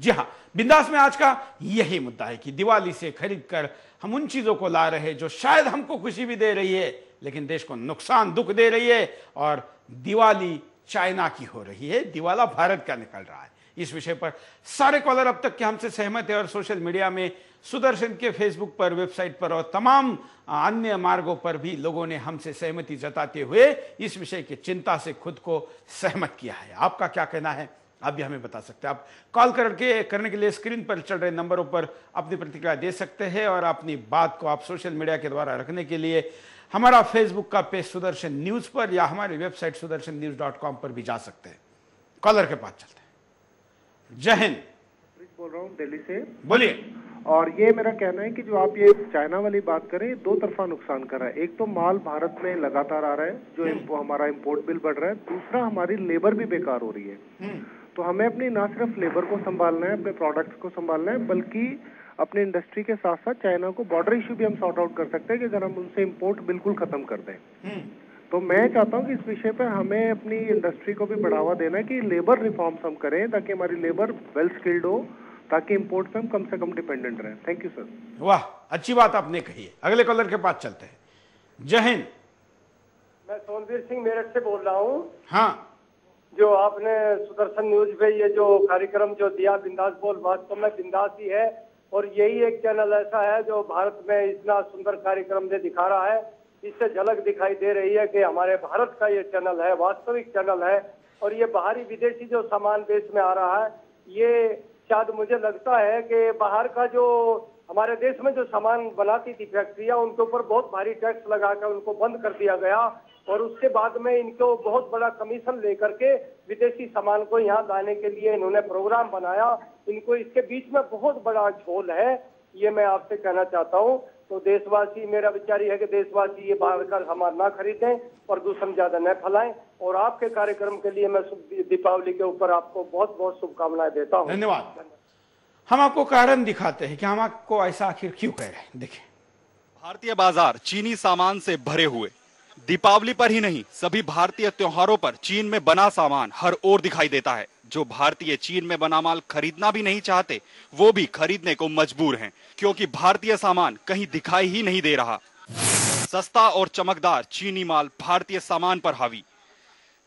जी हाँ, बिंदास में आज का यही मुद्दा है कि दिवाली से खरीद कर हम उन चीजों को ला रहे हैं जो शायद हमको खुशी भी दे रही है लेकिन देश को नुकसान, दुख दे रही है। और दिवाली चाइना की हो रही है, दिवाला भारत का निकल रहा है। इस विषय पर सारे कॉलर अब तक के हमसे सहमत है, और सोशल मीडिया में, सुदर्शन के फेसबुक पर, वेबसाइट पर और तमाम अन्य मार्गों पर भी लोगों ने हमसे सहमति जताते हुए इस विषय की चिंता से खुद को सहमत किया है। आपका क्या कहना है, आप भी हमें बता सकते हैं। आप कॉल करके करने के लिए स्क्रीन पर चल रहे नंबरों पर अपनी प्रतिक्रिया दे सकते हैं, और अपनी बात को आप सोशल मीडिया के द्वारा रखने के लिए हमारा फेसबुक का पेज सुदर्शन न्यूज पर या हमारी website Sudarshan news dot com पर भी जा सकते हैं। कॉलर के पास चलते हैं। जय हिंद। बोल रहा हूँ दिल्ली से। बोलिए। और ये मेरा कहना है कि जो आप ये चाइना वाली बात करें, दो तरफा नुकसान कर रहा है। एक तो माल भारत में लगातार आ रहा है, जो इम्पो, हमारा इम्पोर्ट बिल बढ़ रहा है। दूसरा, हमारी लेबर भी बेकार हो रही है। तो हमें अपनी ना सिर्फ लेबर को संभालना है, अपने प्रोडक्ट्स को संभालना है, बल्कि अपने इंडस्ट्री के साथ साथ चाइना को बॉर्डर इश्यू भी हम सॉर्ट आउट कर सकते हैं कि अगर हम उनसे इम्पोर्ट बिल्कुल खत्म कर दें। तो मैं चाहता हूँ कि इस विषय पर हमें अपनी इंडस्ट्री को भी बढ़ावा देना है कि लेबर रिफॉर्म्स हम करें ताकि हमारी लेबर वेल स्किल्ड हो, ताकि इंपोर्ट पे हम कम से कम डिपेंडेंट रहें। Thank you sir. वाह, अच्छी बात आपने कही है। अगले कॉलर के पास चलते हैं। जय हिंद। मैं सोनवीर सिंह मेरठ से बोल रहा हूँ। हाँ, जो आपने सुदर्शन न्यूज पे ये जो कार्यक्रम जो दिया बिंदास बोल, वास्तव में बिंदास ही है। और यही एक चैनल ऐसा है जो भारत में इतना सुंदर कार्यक्रम जो दिखा रहा है, इससे झलक दिखाई दे रही है कि हमारे भारत का ये चैनल है, वास्तविक चैनल है। और ये बाहरी विदेशी जो सामान देश में आ रहा है, ये शायद मुझे लगता है कि बाहर का जो हमारे देश में जो सामान बनाती थी फैक्ट्रियां, उनके ऊपर बहुत भारी टैक्स लगाकर उनको बंद कर दिया गया। और उसके बाद में इनको बहुत बड़ा कमीशन लेकर के विदेशी सामान को यहाँ लाने के लिए इन्होंने प्रोग्राम बनाया। इनको इसके बीच में बहुत बड़ा झोल है, ये मैं आपसे कहना चाहता हूँ। तो देशवासी, मेरा विचार ये है कि देशवासी ये बाहर का सामान ना खरीदें, प्रदूषण ज्यादा न फैलाएं। और आपके कार्यक्रम के लिए मैं दीपावली के ऊपर आपको बहुत बहुत शुभकामनाएं देता हूं। धन्यवाद। हम आपको कारण दिखाते हैं कि हम आपको ऐसा आखिर क्यों कह रहे हैं। देखिए, भारतीय बाजार चीनी सामान से भरे हुए। दीपावली पर ही नहीं, सभी भारतीय त्योहारों पर चीन में बना सामान हर ओर दिखाई देता है। जो भारतीय चीन में बना माल खरीदना भी नहीं चाहते, वो भी खरीदने को मजबूर हैं, क्योंकि भारतीय सामान कहीं दिखाई ही नहीं दे रहा। सस्ता और चमकदार चीनी माल भारतीय सामान पर हावी।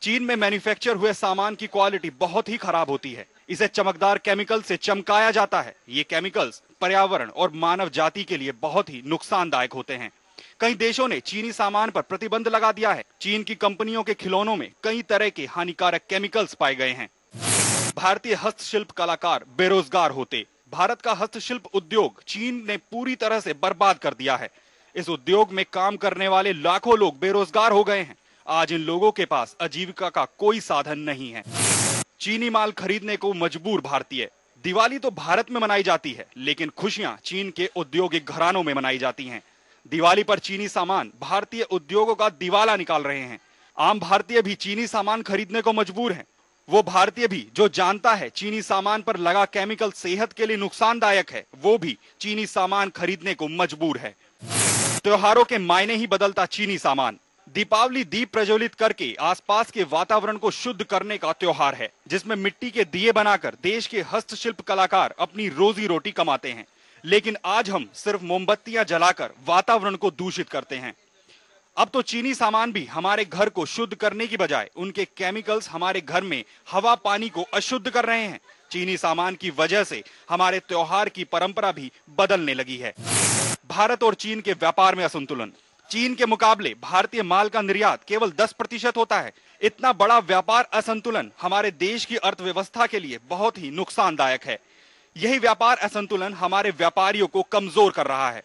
चीन में मैन्युफैक्चर हुए सामान की क्वालिटी बहुत ही खराब होती है। इसे चमकदार केमिकल से चमकाया जाता है। ये केमिकल्स पर्यावरण और मानव जाति के लिए बहुत ही नुकसानदायक होते हैं। कई देशों ने चीनी सामान पर प्रतिबंध लगा दिया है। चीन की कंपनियों के खिलौनों में कई तरह के हानिकारक केमिकल्स पाए गए हैं। भारतीय हस्तशिल्प कलाकार बेरोजगार होते। भारत का हस्तशिल्प उद्योग चीन ने पूरी तरह से बर्बाद कर दिया है। इस उद्योग में काम करने वाले लाखों लोग बेरोजगार हो गए हैं। आज इन लोगों के पास आजीविका का कोई साधन नहीं है। चीनी माल खरीदने को मजबूर भारतीय। दिवाली तो भारत में मनाई जाती है, लेकिन खुशियां चीन के औद्योगिक घरानों में मनाई जाती है। दिवाली पर चीनी सामान भारतीय उद्योगों का दिवाला निकाल रहे हैं। आम भारतीय भी चीनी सामान खरीदने को मजबूर हैं। वो भारतीय भी जो जानता है चीनी सामान पर लगा केमिकल सेहत के लिए नुकसानदायक है, वो भी चीनी सामान खरीदने को मजबूर है। त्योहारों के मायने ही बदलता चीनी सामान। दीपावली दीप प्रज्वलित करके आसपास के वातावरण को शुद्ध करने का त्योहार है, जिसमें मिट्टी के दिए बनाकर देश के हस्तशिल्प कलाकार अपनी रोजी रोटी कमाते हैं। लेकिन आज हम सिर्फ मोमबत्तियां जलाकर वातावरण को दूषित करते हैं। अब तो चीनी सामान भी हमारे घर को शुद्ध करने की बजाय उनके केमिकल्स हमारे घर में हवा पानी को अशुद्ध कर रहे हैं। चीनी सामान की वजह से हमारे त्योहार की परंपरा भी बदलने लगी है। भारत और चीन के व्यापार में असंतुलन। चीन के मुकाबले भारतीय माल का निर्यात केवल दस प्रतिशत होता है। इतना बड़ा व्यापार असंतुलन हमारे देश की अर्थव्यवस्था के लिए बहुत ही नुकसानदायक है। यही व्यापार असंतुलन हमारे व्यापारियों को कमजोर कर रहा है।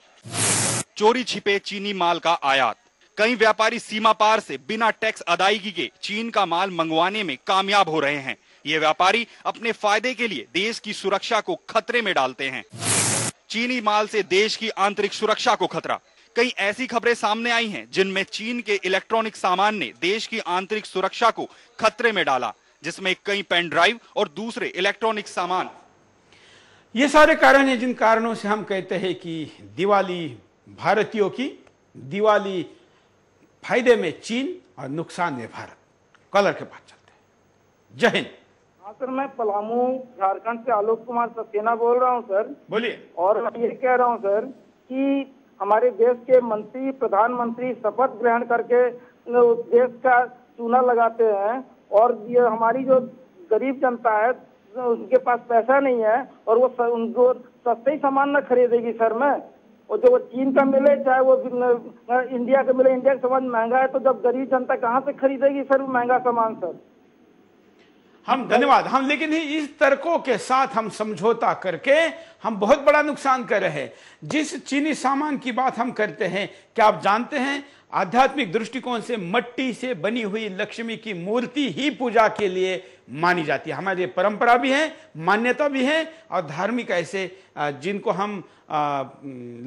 चोरी छिपे चीनी माल का आयात। कई व्यापारी सीमा पार से बिना टैक्स अदायगी के चीन का माल मंगवाने में कामयाब हो रहे हैं। ये व्यापारी अपने फायदे के लिए देश की सुरक्षा को खतरे में डालते हैं। चीनी माल से देश की आंतरिक सुरक्षा को खतरा। कई ऐसी खबरें सामने आई हैं जिनमें चीन के इलेक्ट्रॉनिक सामान ने देश की आंतरिक सुरक्षा को खतरे में डाला, जिसमें कई पेन ड्राइव और दूसरे इलेक्ट्रॉनिक सामान। ये सारे कारण हैं जिन कारणों से हम कहते हैं कि दिवाली भारतीयों की, दिवाली फायदे में चीन और नुकसान में भारत। कॉलर के पास चलते हैं। जय हिंद। हाँ सर, मैं पलामू झारखंड से आलोक कुमार सक्सेना बोल रहा हूँ सर। बोलिए। और मैं ये कह रहा हूँ सर कि हमारे देश के मंत्री प्रधानमंत्री शपथ ग्रहण करके देश का चूना लगाते हैं और ये हमारी जो गरीब जनता है उनके पास पैसा नहीं है और वो सर, उनको सस्ते ही सामान ना खरीदेगी सर। मैं और जो वो चीन का मिले चाहे वो इंडिया का मिले, इंडिया का सामान महंगा है तो जब गरीब जनता कहाँ से खरीदेगी सर महंगा सामान सर। हम धन्यवाद हम लेकिन इस तर्कों के साथ हम समझौता करके हम बहुत बड़ा नुकसान कर रहे हैं। जिस चीनी सामान की बात हम करते हैं, क्या आप जानते हैं आध्यात्मिक दृष्टिकोण से मट्टी से बनी हुई लक्ष्मी की मूर्ति ही पूजा के लिए मानी जाती है। हमारी परंपरा भी है, मान्यता भी है और धार्मिक ऐसे जिनको हम आ,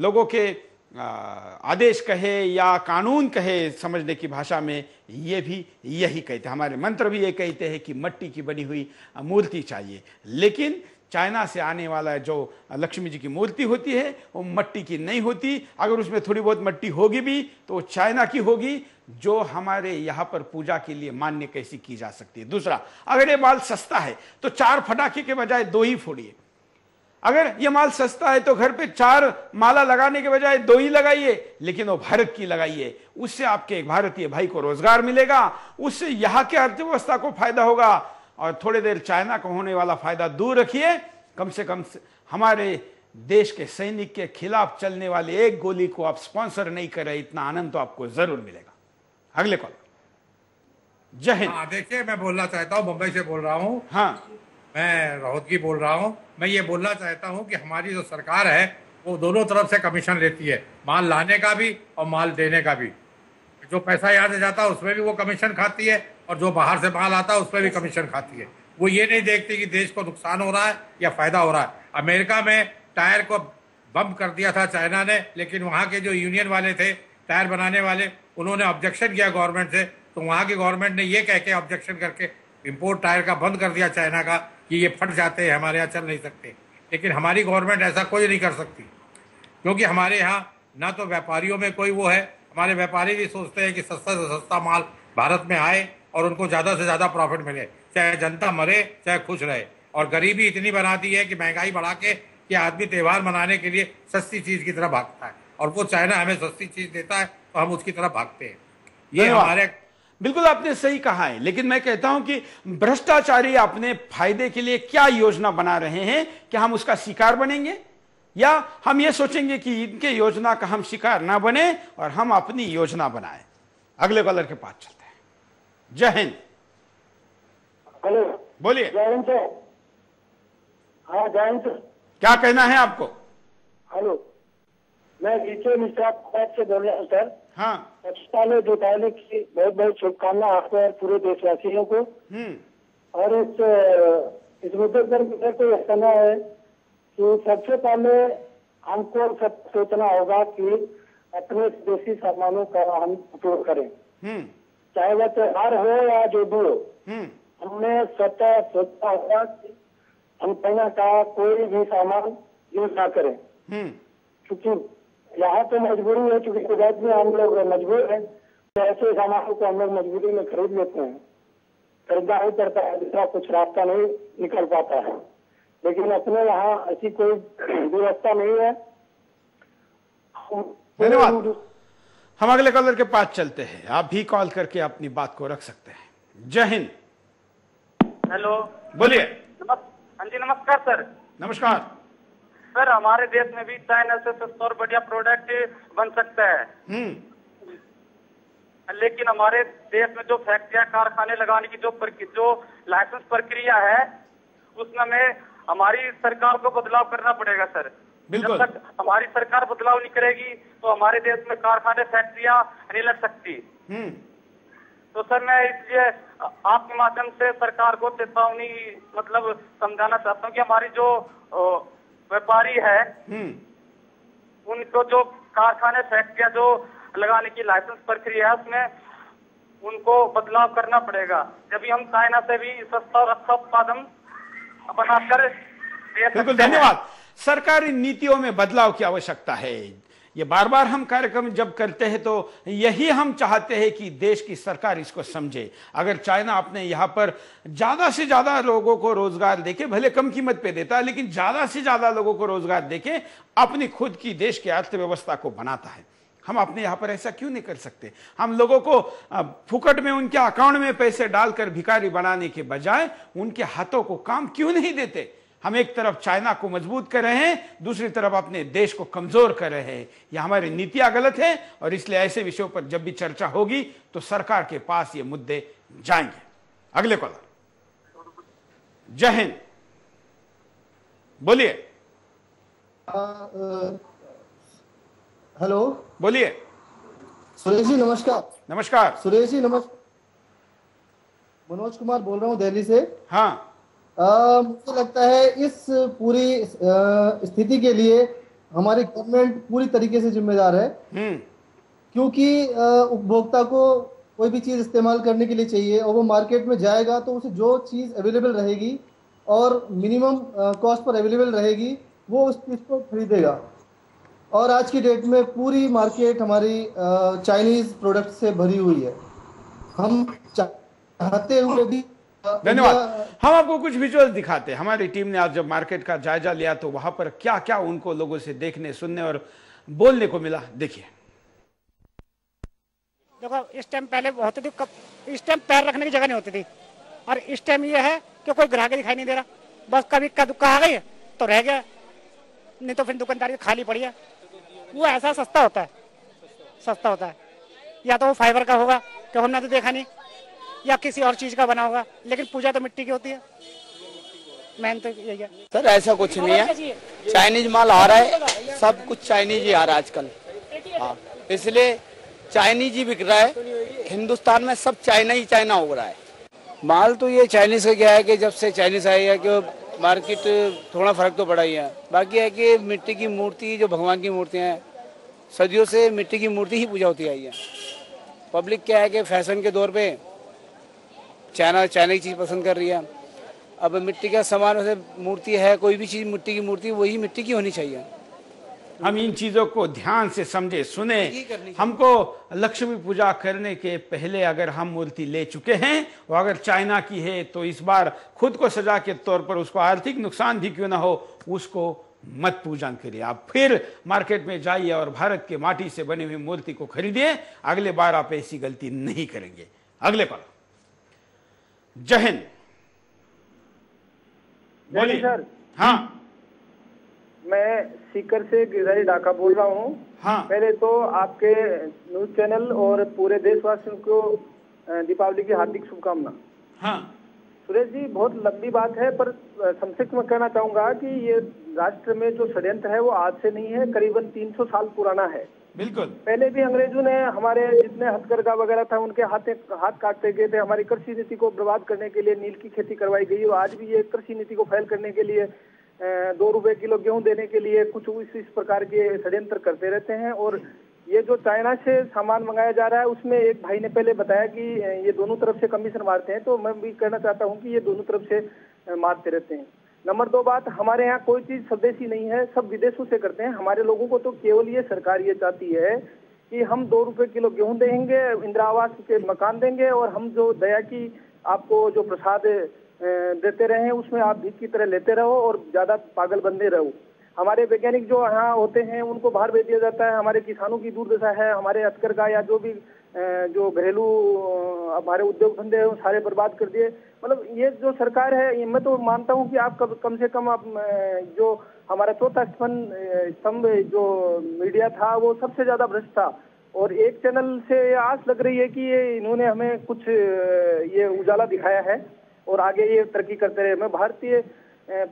लोगों के आ, आदेश कहे या कानून कहे, समझने की भाषा में ये भी यही कहते हैं। हमारे मंत्र भी ये कहते हैं कि मट्टी की बनी हुई मूर्ति चाहिए। लेकिन चाइना से आने वाला जो लक्ष्मी जी की मूर्ति होती है वो मट्टी की नहीं होती। अगर उसमें थोड़ी बहुत मट्टी होगी भी तो वो चाइना की होगी, जो हमारे यहाँ पर पूजा के लिए मान्य कैसी की जा सकती है। दूसरा, अगर ये माल सस्ता है तो चार फटाखे के बजाय दो ही फोड़िए। अगर ये माल सस्ता है तो घर पे चार माला लगाने के बजाय दो ही लगाइए, लेकिन वो भारत की लगाइए। उससे आपके एक भारतीय भाई को रोजगार मिलेगा, उससे यहाँ के अर्थव्यवस्था को फायदा होगा और थोड़ी देर चाइना को होने वाला फायदा दूर रखिए। कम से कम हमारे देश के सैनिक के खिलाफ चलने वाली एक गोली को आप स्पॉन्सर नहीं कर रहे, इतना आनंद तो आपको जरूर मिलेगा। अगले कॉल। जय हिंद। हाँ, देखिए मैं बोलना चाहता हूँ, मुंबई से बोल रहा हूँ। हाँ, मैं राहुल की बोल रहा हूँ। मैं ये बोलना चाहता हूँ कि हमारी जो सरकार है वो दोनों तरफ से कमीशन लेती है, माल लाने का भी और माल देने का भी। जो पैसा यहाँ से जाता है उसमें भी वो कमीशन खाती है और जो बाहर से माल आता है उसमें भी कमीशन खाती है। वो ये नहीं देखती कि देश को नुकसान हो रहा है या फायदा हो रहा है। अमेरिका में टायर को बम कर दिया था चाइना ने, लेकिन वहाँ के जो यूनियन वाले थे टायर बनाने वाले, उन्होंने ऑब्जेक्शन किया गवर्नमेंट से, तो वहाँ की गवर्नमेंट ने ये कह के ऑब्जेक्शन करके इम्पोर्ट टायर का बंद कर दिया चाइना का कि ये फट जाते हैं, हमारे यहाँ चल नहीं सकते। लेकिन हमारी गवर्नमेंट ऐसा कोई नहीं कर सकती, क्योंकि हमारे यहाँ ना तो व्यापारियों में कोई वो है। हमारे व्यापारी भी सोचते हैं कि सस्ता से सस्ता माल भारत में आए और उनको ज़्यादा से ज़्यादा प्रॉफिट मिले, चाहे जनता मरे चाहे खुश रहे। और गरीबी इतनी बना दी है कि महंगाई बढ़ा के कि आदमी त्यौहार मनाने के लिए सस्ती चीज़ की तरफ भागता है और वो चाइना हमें सस्ती चीज़ देता है तो हम उसकी तरफ भागते हैं। ये हमारे बिल्कुल आपने सही कहा है, लेकिन मैं कहता हूं कि भ्रष्टाचारी अपने फायदे के लिए क्या योजना बना रहे हैं, क्या हम उसका शिकार बनेंगे या हम ये सोचेंगे कि इनके योजना का हम शिकार ना बने और हम अपनी योजना बनाएं। अगले कॉलर के पास चलते हैं। जय हिंद। हेलो, बोलिए। जय हिंद। हाँ, जय हिंद। क्या कहना है आपको? हेलो, मैं विजय मिश्रा से बोल रहा हूँ सर। हाँ, पच्चीस दीपावली की बहुत बहुत शुभकामना आपको और पूरे देशवासियों को। और इस इस मुद्दे पर मेरे को यह कहना है कि सबसे पहले हमको सब सोचना होगा कि अपने देशी सामानों का हम उपयोग करें, चाहे वह त्योहार हो या जो भी हो। हमने स्वतः सोचना होगा कि हम कहीं का कोई भी सामान यूज ना करें, क्योंकि यहाँ तो मजबूरी है क्योंकि गुजरात में हम लोग मजबूर है, तो ऐसे सामान को हम लोग मजबूरी में खरीद लेते हैं, खरीदना ही पड़ता है, दूसरा कुछ रास्ता नहीं निकल पाता है। लेकिन अपने यहाँ ऐसी कोई व्यवस्था नहीं है। धन्यवाद। हम अगले कॉलर के पास चलते हैं, आप भी कॉल करके अपनी बात को रख सकते हैं। जय हिंद। हेलो, बोलिए। हाँ जी, नमस्कार सर। नमस्कार सर, हमारे देश में भी चाइना से सस्ता और बढ़िया प्रोडक्ट बन सकता है, लेकिन हमारे देश में जो फैक्ट्रियां कारखाने लगाने की जो जो लाइसेंस प्रक्रिया है उसमें हमारी सरकार को बदलाव करना पड़ेगा सर। बिल्कुल। जब तक हमारी सरकार बदलाव नहीं करेगी तो हमारे देश में कारखाने फैक्ट्रियां नहीं लग सकती। तो सर मैं इसलिए आपके माध्यम से सरकार को चेतावनी मतलब समझाना चाहता हूँ कि हमारी जो व्यापारी है उनको जो कारखाने फैक्ट्रियां जो लगाने की लाइसेंस प्रक्रिया है उसमें उनको बदलाव करना पड़ेगा, जब हम चाइना से भी सस्ता और अच्छा उत्पादन बनाकर। बिल्कुल, धन्यवाद। सरकारी नीतियों में बदलाव की आवश्यकता है। ये बार बार हम कार्यक्रम जब करते हैं तो यही हम चाहते हैं कि देश की सरकार इसको समझे। अगर चाइना अपने यहाँ पर ज़्यादा से ज़्यादा लोगों को रोजगार देके, भले कम कीमत पे देता है लेकिन ज़्यादा से ज़्यादा लोगों को रोजगार देके अपनी खुद की देश की अर्थव्यवस्था को बनाता है, हम अपने यहाँ पर ऐसा क्यों नहीं कर सकते? हम लोगों को फुकट में उनके अकाउंट में पैसे डालकर भिखारी बनाने के बजाय उनके हाथों को काम क्यों नहीं देते? हम एक तरफ चाइना को मजबूत कर रहे हैं, दूसरी तरफ अपने देश को कमजोर कर रहे हैं। यह हमारी नीतियां गलत है और इसलिए ऐसे विषयों पर जब भी चर्चा होगी तो सरकार के पास ये मुद्दे जाएंगे। अगले कॉलर। जय हिंद, बोलिए। हेलो, बोलिए। सुरेश जी नमस्कार। नमस्कार सुरेश जी। नमस्कार, मनोज कुमार बोल रहा हूँ दिल्ली से। हाँ, आ, मुझे लगता है इस पूरी स्थिति के लिए हमारी गवर्नमेंट पूरी तरीके से जिम्मेदार है, क्योंकि उपभोक्ता को कोई भी चीज इस्तेमाल करने के लिए चाहिए और वो मार्केट में जाएगा तो उसे जो चीज अवेलेबल रहेगी और मिनिमम कॉस्ट पर अवेलेबल रहेगी वो उस चीज को खरीदेगा। और आज की डेट में पूरी मार्केट हमारी चाइनीज प्रोडक्ट से भरी हुई है। हम चाहते हुए भी। धन्यवाद। हम आपको कुछ विजुअल दिखाते हैं। हमारी टीम ने आज जब मार्केट का जायजा लिया तो वहां पर क्या क्या उनको लोगों से देखने, सुनने और बोलने को मिला, देखिए। देखो, इस टाइम पहले होती थी, इस टाइम पैर रखने की जगह नहीं होती थी, और इस टाइम ये है कि कोई ग्राहक दिखाई नहीं दे रहा, बस कभी इक्का दुक्का आ गई तो रह गया, नहीं तो फिर दुकानदारी खाली पड़ी है। वो ऐसा सस्ता होता है, सस्ता होता है, या तो वो फाइबर का होगा कि हमने तो देखा नहीं, या किसी और चीज का बना होगा, लेकिन पूजा तो मिट्टी की होती है। मेहनत तो यही है सर, ऐसा कुछ नहीं है। चाइनीज माल आ रहा है, सब कुछ चाइनीज ही आ रहा है आजकल। हाँ, इसलिए चाइनीज ही बिक रहा है हिंदुस्तान में, सब चाइना ही चाइना हो रहा है माल। तो ये चाइनीज का क्या है कि जब से चाइनीज आई है कि मार्केट थोड़ा फर्क तो पड़ा ही है। बाकी है कि मिट्टी की मूर्ति, जो भगवान की मूर्तियाँ हैं, सदियों से मिट्टी की मूर्ति ही पूजा होती आई है। पब्लिक क्या है कि फैशन के दौर पे चाइना चाइना की चीज़ पसंद कर रही है। अब मिट्टी का सामान, वैसे मूर्ति है, कोई भी चीज़ मिट्टी की मूर्ति वही मिट्टी की होनी चाहिए। हम इन चीज़ों को ध्यान से समझे, सुने। हमको लक्ष्मी पूजा करने के पहले अगर हम मूर्ति ले चुके हैं, वो अगर चाइना की है तो इस बार खुद को सजा के तौर पर उसको आर्थिक नुकसान भी क्यों ना हो, उसको मत पूजन करिए। आप फिर मार्केट में जाइए और भारत के माटी से बनी हुई मूर्ति को खरीदिए। अगले बार आप ऐसी गलती नहीं करेंगे। अगले पर जय हिंद, बोलिए सर। हाँ, मैं सीकर से गिरधारी डाका बोल रहा हूँ। हाँ, पहले तो आपके न्यूज चैनल और पूरे देशवासियों को दीपावली की हार्दिक शुभकामना। हाँ सुरेश जी, बहुत लंबी बात है, पर संक्षिप्त में कहना चाहूंगा कि ये राष्ट्र में जो षड्यंत्र है वो आज से नहीं है, करीबन तीन सौ साल पुराना है। बिल्कुल। पहले भी अंग्रेजों ने हमारे जितने हथकरघा वगैरह था उनके हाथ हाथ काटते गए थे। हमारी कृषि नीति को बर्बाद करने के लिए नील की खेती करवाई गई, और आज भी ये कृषि नीति को फेल करने के लिए दो रुपए किलो गेहूं देने के लिए कुछ इस इस प्रकार के षड्यंत्र करते रहते हैं। और ये जो चाइना से सामान मंगाया जा रहा है, उसमें एक भाई ने पहले बताया कि ये दोनों तरफ से कमीशन मारते हैं, तो मैं भी कहना चाहता हूँ कि ये दोनों तरफ से मारते रहते हैं। नंबर दो बात, हमारे यहाँ कोई चीज स्वदेशी नहीं है, सब विदेशों से करते हैं। हमारे लोगों को तो केवल ये सरकार ये चाहती है कि हम दो रुपए किलो गेहूं देंगे, इंदिरा आवास के मकान देंगे और हम जो दया की आपको जो प्रसाद देते रहे उसमें आप भीख की तरह लेते रहो और ज्यादा पागल बंदे रहो। हमारे वैज्ञानिक जो यहाँ होते हैं उनको बाहर भेज दिया जाता है। हमारे किसानों की दुर्दशा है, हमारे अस्कर का या जो भी जो घरेलू हमारे उद्योग धंधे हैं सारे बर्बाद कर दिए। मतलब ये जो सरकार है, मैं तो मानता हूँ कि आप कम से कम आप जो हमारा चौथा स्तंभ जो मीडिया था वो सबसे ज्यादा भ्रष्ट था और एक चैनल से आस लग रही है कि ये इन्होंने हमें कुछ ये उजाला दिखाया है और आगे ये तरक्की करते रहे। मैं भारतीय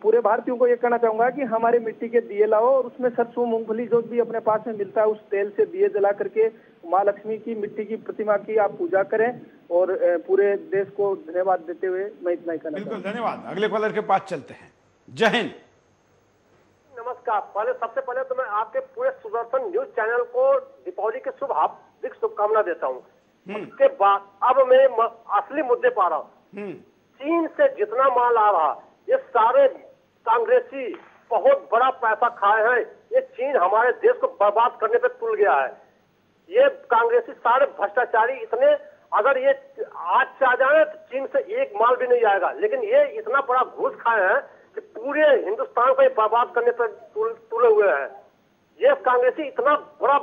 पूरे भारतीयों को ये कहना चाहूंगा कि हमारे मिट्टी के दिए लाओ और उसमें सरसों मूंगफली जो भी अपने पास में मिलता है उस तेल से दिए जला करके माँ लक्ष्मी की मिट्टी की प्रतिमा की आप पूजा करें और पूरे देश को धन्यवाद देते हुए मैं इतना ही कहना चाहूंगा। बिल्कुल धन्यवाद। अगले कॉलर के पास चलते हैं। जय हिंद, नमस्कार। पहले सबसे पहले तो मैं आपके पूरे सुदर्शन न्यूज चैनल को दीपावली के शुभ हार्दिक शुभकामना देता हूँ। उसके बाद अब मैं असली मुद्दे पर आ रहा हूँ। चीन से जितना माल आ रहा ये सारे कांग्रेसी बहुत बड़ा पैसा खाए हैं। ये चीन हमारे देश को बर्बाद करने पे तुल गया है। ये कांग्रेसी सारे भ्रष्टाचारी इतने, अगर ये आज से आ जाए तो चीन से एक माल भी नहीं आएगा, लेकिन ये इतना बड़ा घूस खाए हैं कि पूरे हिंदुस्तान को बर्बाद करने पे तुल, तुले हुए हैं। ये कांग्रेसी इतना बड़ा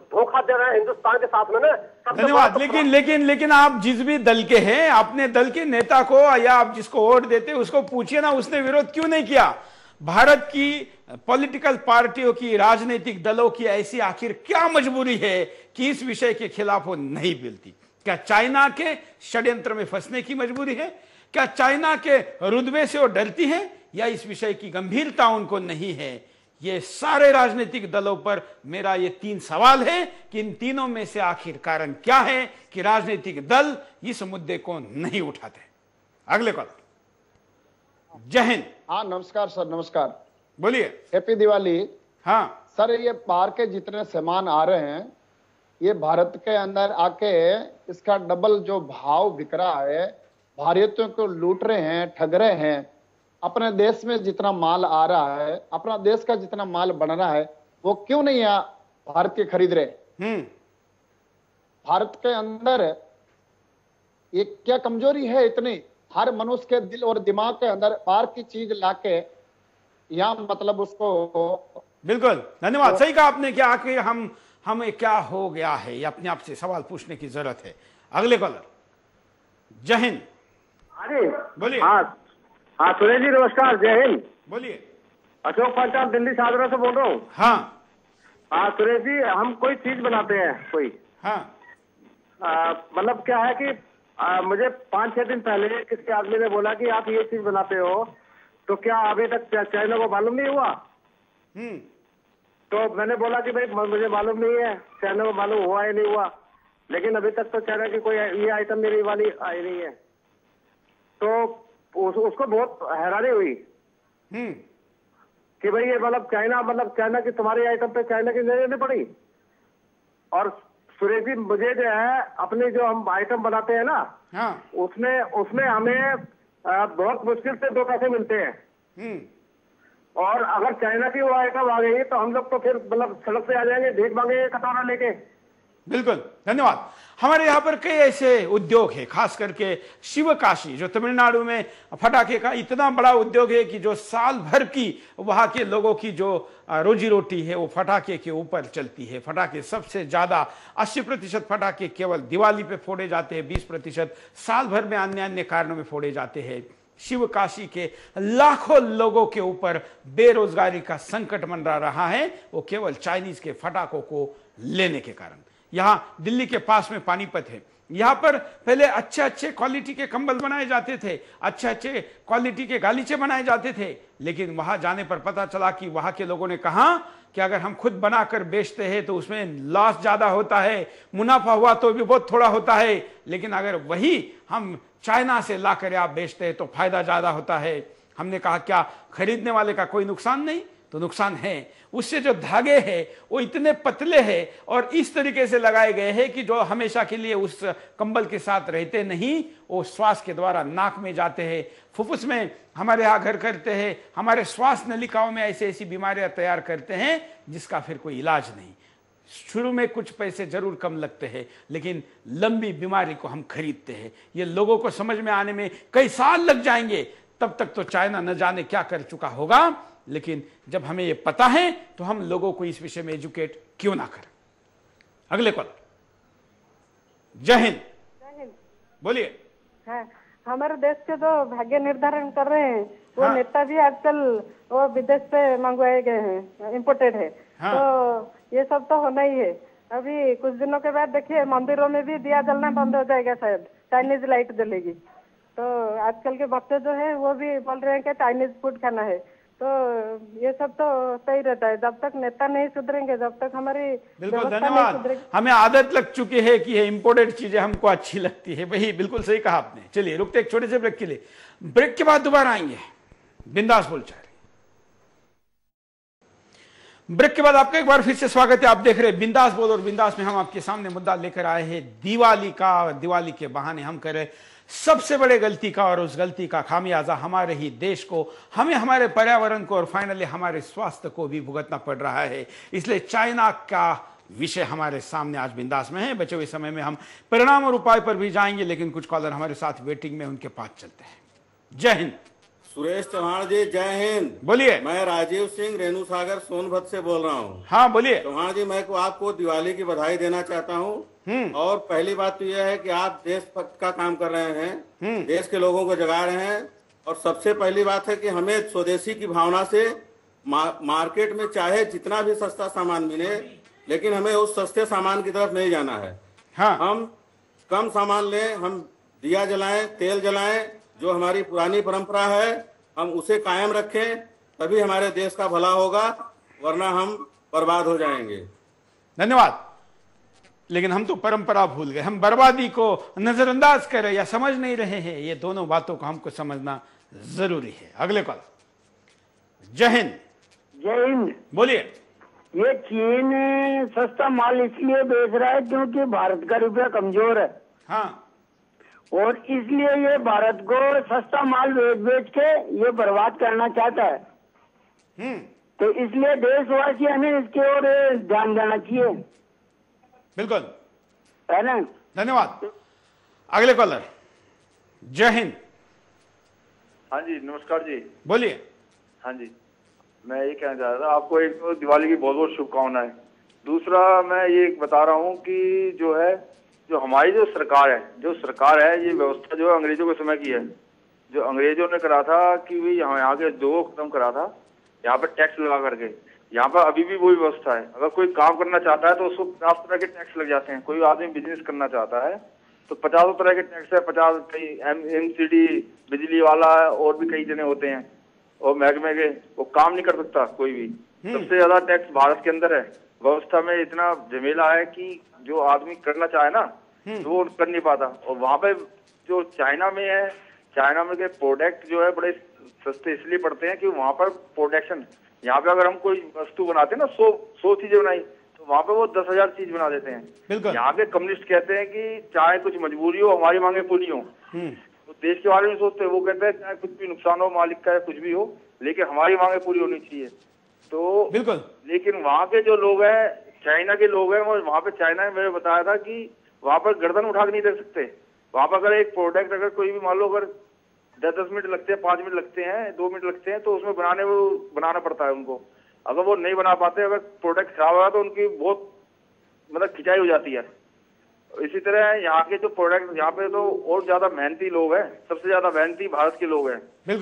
धोखा दे रहा है हिंदुस्तान के साथ में ना। धन्यवाद। लेकिन लेकिन लेकिन आप जिस भी दल के हैं, अपने दल के नेता को या आप जिसको वोट देते उसको पूछिए ना उसने विरोध क्यों नहीं किया। भारत की पॉलिटिकल पार्टियों की, राजनीतिक दलों की ऐसी आखिर क्या मजबूरी है कि इस विषय के खिलाफ वो नहीं बोलती। क्या चाइना के षड्यंत्र में फंसने की मजबूरी है? क्या चाइना के रुतबे से वो डरती है या इस विषय की गंभीरता उनको नहीं है? ये सारे राजनीतिक दलों पर मेरा ये तीन सवाल है कि इन तीनों में से आखिर कारण क्या है कि राजनीतिक दल इस मुद्दे को नहीं उठाते। अगले कॉल। जय हिंद। हाँ नमस्कार सर, नमस्कार। बोलिए। हैप्पी दिवाली। हाँ सर, ये बाहर के जितने सामान आ रहे हैं ये भारत के अंदर आके इसका डबल जो भाव बिक रहा है, भारतीयों को लूट रहे हैं, ठग रहे हैं। अपने देश में जितना माल आ रहा है, अपना देश का जितना माल बन रहा है वो क्यों नहीं आ भारत के खरीद रहे? भारत के अंदर ये क्या कमजोरी है इतनी? हर मनुष्य के दिल और दिमाग के अंदर बाहर की चीज लाके यहाँ मतलब उसको। बिल्कुल धन्यवाद। तो, सही कहा आपने कि आखिर हम हमें क्या हो गया है ये अपने आप से सवाल पूछने की जरूरत है। अगले कॉलर। जय हिंद। अरे बोलिए। हाँ सुरेश जी नमस्कार, जय हिंद। बोलिए। अशोक पात्र दिल्ली सागरा से बोल रहा हूँ। हाँ हाँ सुरेश जी, हम कोई चीज बनाते हैं कोई, हाँ मतलब क्या है कि आ, मुझे पाँच छह दिन पहले किसी आदमी ने बोला कि आप ये चीज बनाते हो तो क्या अभी तक चाइना को मालूम नहीं हुआ? हम्म तो मैंने बोला कि भाई मुझे मालूम नहीं है, चाइना को मालूम हुआ या नहीं हुआ, लेकिन अभी तक तो चाइना की कोई ये आइटम मेरी वाली आई नहीं है। तो उस, उसको बहुत हैरानी हुई कि भाई ये मतलब चाइना मतलब चाइना की तुम्हारे आइटम पे चाइना की नजर नहीं पड़ी। और सुरेश जी मुझे जो है अपने जो हम आइटम बनाते हैं ना, हाँ। उसमें उसमें हमें बहुत मुश्किल से दो पैसे मिलते हैं और अगर चाइना की वो आइटम आ गई तो हम लोग तो फिर मतलब सड़क पे आ जाएंगे, भीख मांगेंगे कटोरा लेके। बिल्कुल धन्यवाद। हमारे यहाँ पर कई ऐसे उद्योग है, खास करके शिवकाशी जो तमिलनाडु में फटाके का इतना बड़ा उद्योग है कि जो साल भर की वहाँ के लोगों की जो रोजी रोटी है वो फटाके के ऊपर चलती है। फटाके सबसे ज़्यादा अस्सी प्रतिशत फटाके केवल दिवाली पे फोड़े जाते हैं, बीस प्रतिशत साल भर में अन्य अन्य कारणों में फोड़े जाते हैं। शिवकाशी के लाखों लोगों के ऊपर बेरोजगारी का संकट मंडरा रहा है वो केवल चाइनीज के फटाकों को लेने के कारण। यहाँ दिल्ली के पास में पानीपत है, यहाँ पर पहले अच्छे अच्छे क्वालिटी के कंबल बनाए जाते थे, अच्छे अच्छे क्वालिटी के गालीचे बनाए जाते थे, लेकिन वहां जाने पर पता चला कि वहां के लोगों ने कहा कि अगर हम खुद बनाकर बेचते हैं तो उसमें लॉस ज्यादा होता है, मुनाफा हुआ तो भी बहुत थोड़ा होता है, लेकिन अगर वही हम चाइना से ला कर आप बेचते हैं तो फायदा ज्यादा होता है। हमने कहा क्या खरीदने वाले का कोई नुकसान नहीं? तो नुकसान है। उससे जो धागे हैं वो इतने पतले हैं और इस तरीके से लगाए गए हैं कि जो हमेशा के लिए उस कंबल के साथ रहते नहीं, वो श्वास के द्वारा नाक में जाते हैं, फुफ्फुस में हमारे यहाँ घर करते हैं, हमारे श्वास नलिकाओं में ऐसी ऐसी बीमारियां तैयार करते हैं जिसका फिर कोई इलाज नहीं। शुरू में कुछ पैसे जरूर कम लगते हैं लेकिन लंबी बीमारी को हम खरीदते हैं। ये लोगों को समझ में आने में कई साल लग जाएंगे, तब तक तो चाइना न जाने क्या कर चुका होगा। लेकिन जब हमें ये पता है तो हम लोगों को इस विषय में एजुकेट क्यों ना करें। अगले कॉल, जय हिंद। बोलिए। हाँ, हमारे देश के जो भाग्य निर्धारण कर रहे हैं वो हाँ। नेता भी आजकल वो विदेश से मंगवाए गए हैं, इम्पोर्टेड है। हाँ। तो ये सब तो होना ही है। अभी कुछ दिनों के बाद देखिए मंदिरों में भी दिया जलना बंद हो जाएगा, शायद चाइनीज लाइट जलेगी। तो आजकल के बच्चे जो है वो भी बोल रहे हैं कि चाइनीज फूड खाना है। तो ये सब तो सही रहता है, जब तक नेता नहीं सुधरेंगे, जब तक हमारी बिल्कुल धन्यवाद हमें आदत लग चुकी है कि ये इम्पोर्टेड चीजें हमको अच्छी लगती है। वही बिल्कुल सही कहा आपने। चलिए रुकते एक छोटे से ब्रेक के लिए, ब्रेक के बाद दोबारा आएंगे। बिंदास बोल चाह रही। ब्रेक के बाद आपका एक बार फिर से स्वागत है। आप देख रहे हैं बिंदास बोल और बिंदास में हम आपके सामने मुद्दा लेकर आए हैं दिवाली का। दिवाली के बहाने हम कर रहे सबसे बड़े गलती का, और उस गलती का खामियाजा हमारे ही देश को, हमें, हमारे पर्यावरण को और फाइनली हमारे स्वास्थ्य को भी भुगतना पड़ रहा है। इसलिए चाइना का विषय हमारे सामने आज बिंदास में है। बचे हुए समय में हम परिणाम और उपाय पर भी जाएंगे लेकिन कुछ कॉलर हमारे साथ वेटिंग में, उनके पास चलते हैं। जय हिंद। सुरेश चौहान जी जय हिंद। बोलिए। मैं राजीव सिंह रेणु सागर सोनभद्र से बोल रहा हूँ। हाँ बोलिए। चौहान जी, मैं को आपको दिवाली की बधाई देना चाहता हूँ। और पहली बात तो यह है कि आप देशभक्त का काम कर रहे हैं, देश के लोगों को जगा रहे हैं। और सबसे पहली बात है कि हमें स्वदेशी की भावना से मा, मार्केट में चाहे जितना भी सस्ता सामान मिले लेकिन हमें उस सस्ते सामान की तरफ नहीं जाना है। हाँ। हम कम सामान लें, हम दिया जलाएं, तेल जलाएं, जो हमारी पुरानी परंपरा है हम उसे कायम रखें, तभी हमारे देश का भला होगा, वरना हम बर्बाद हो जाएंगे। धन्यवाद। लेकिन हम तो परंपरा भूल गए, हम बर्बादी को नजरअंदाज कर रहे या समझ नहीं रहे हैं। ये दोनों बातों को हमको समझना जरूरी है। अगले कॉल, जय हिंद। जय हिंद। बोलिए। ये चीन सस्ता माल इसलिए बेच रहा है क्योंकि भारत का रुपया कमजोर है। हाँ। और इसलिए ये भारत को सस्ता माल बेच बेच के ये बर्बाद करना चाहता है। हम्म। तो इसलिए देशवासी हमें इसके ओर ध्यान देना चाहिए। बिल्कुल, है ना। धन्यवाद। अगले कॉलर, जय हिंद। हाँ जी, नमस्कार जी। बोलिए। हाँ जी, मैं ये कहना चाह रहा था, आपको एक तो दिवाली की बहुत बहुत शुभकामनाएं। दूसरा मैं ये बता रहा हूँ कि जो है जो हमारी जो सरकार है जो सरकार है ये व्यवस्था जो अंग्रेजों के समय की है, जो अंग्रेजों ने करा था कि भाई यहाँ के दो खत्म करा था, यहाँ पर टैक्स लगा करके। यहाँ पर अभी भी वही व्यवस्था है। अगर कोई काम करना चाहता है तो उसको पचास तरह के टैक्स लग जाते हैं। कोई आदमी बिजनेस करना चाहता है तो पचास तरह के टैक्स है। पचास कई एम एम सी डी बिजली वाला और भी कई जने होते हैं और महकमे के, वो काम नहीं कर सकता कोई भी। सबसे ज्यादा टैक्स भारत के अंदर है। व्यवस्था में इतना झमेला है कि जो आदमी करना चाहे ना तो वो कर नहीं पाता। और वहाँ पे जो चाइना में है, चाइना में के प्रोडक्ट जो है बड़े सस्ते इसलिए पड़ते हैं कि वहाँ पर प्रोडक्शन, यहाँ पे अगर हम कोई वस्तु बनाते हैं ना, सौ सौ चीजें बनाई तो वहाँ पे वो दस हजार चीज बना देते हैं। यहाँ के कम्युनिस्ट कहते हैं कि चाहे कुछ मजबूरी हो, हमारी मांगे पूरी हो। तो देश के बारे में सोचते हैं, वो कहते हैं चाहे कुछ भी नुकसान हो मालिक का, कुछ भी हो, लेकिन हमारी मांगे पूरी होनी चाहिए। तो बिल्कुल, लेकिन वहाँ के जो लोग हैं, चाइना के लोग हैं, वहाँ पे चाइना में मैंने बताया था कि वहाँ पर गर्दन उठा के नहीं देख सकते। वहाँ पर अगर एक प्रोडक्ट अगर कोई भी मान लो अगर दस दस मिनट लगते हैं, पाँच मिनट लगते हैं, दो मिनट लगते हैं, तो उसमें बनाने वो बनाना पड़ता है उनको। अगर वो नहीं बना पाते, अगर प्रोडक्ट खराब होगा तो उनकी बहुत मतलब खिंचाई हो जाती है। इसी तरह यहाँ के जो प्रोडक्ट, यहाँ पे तो और ज्यादा मेहनती लोग हैं, सबसे ज्यादा मेहनती भारत के लोग हैं,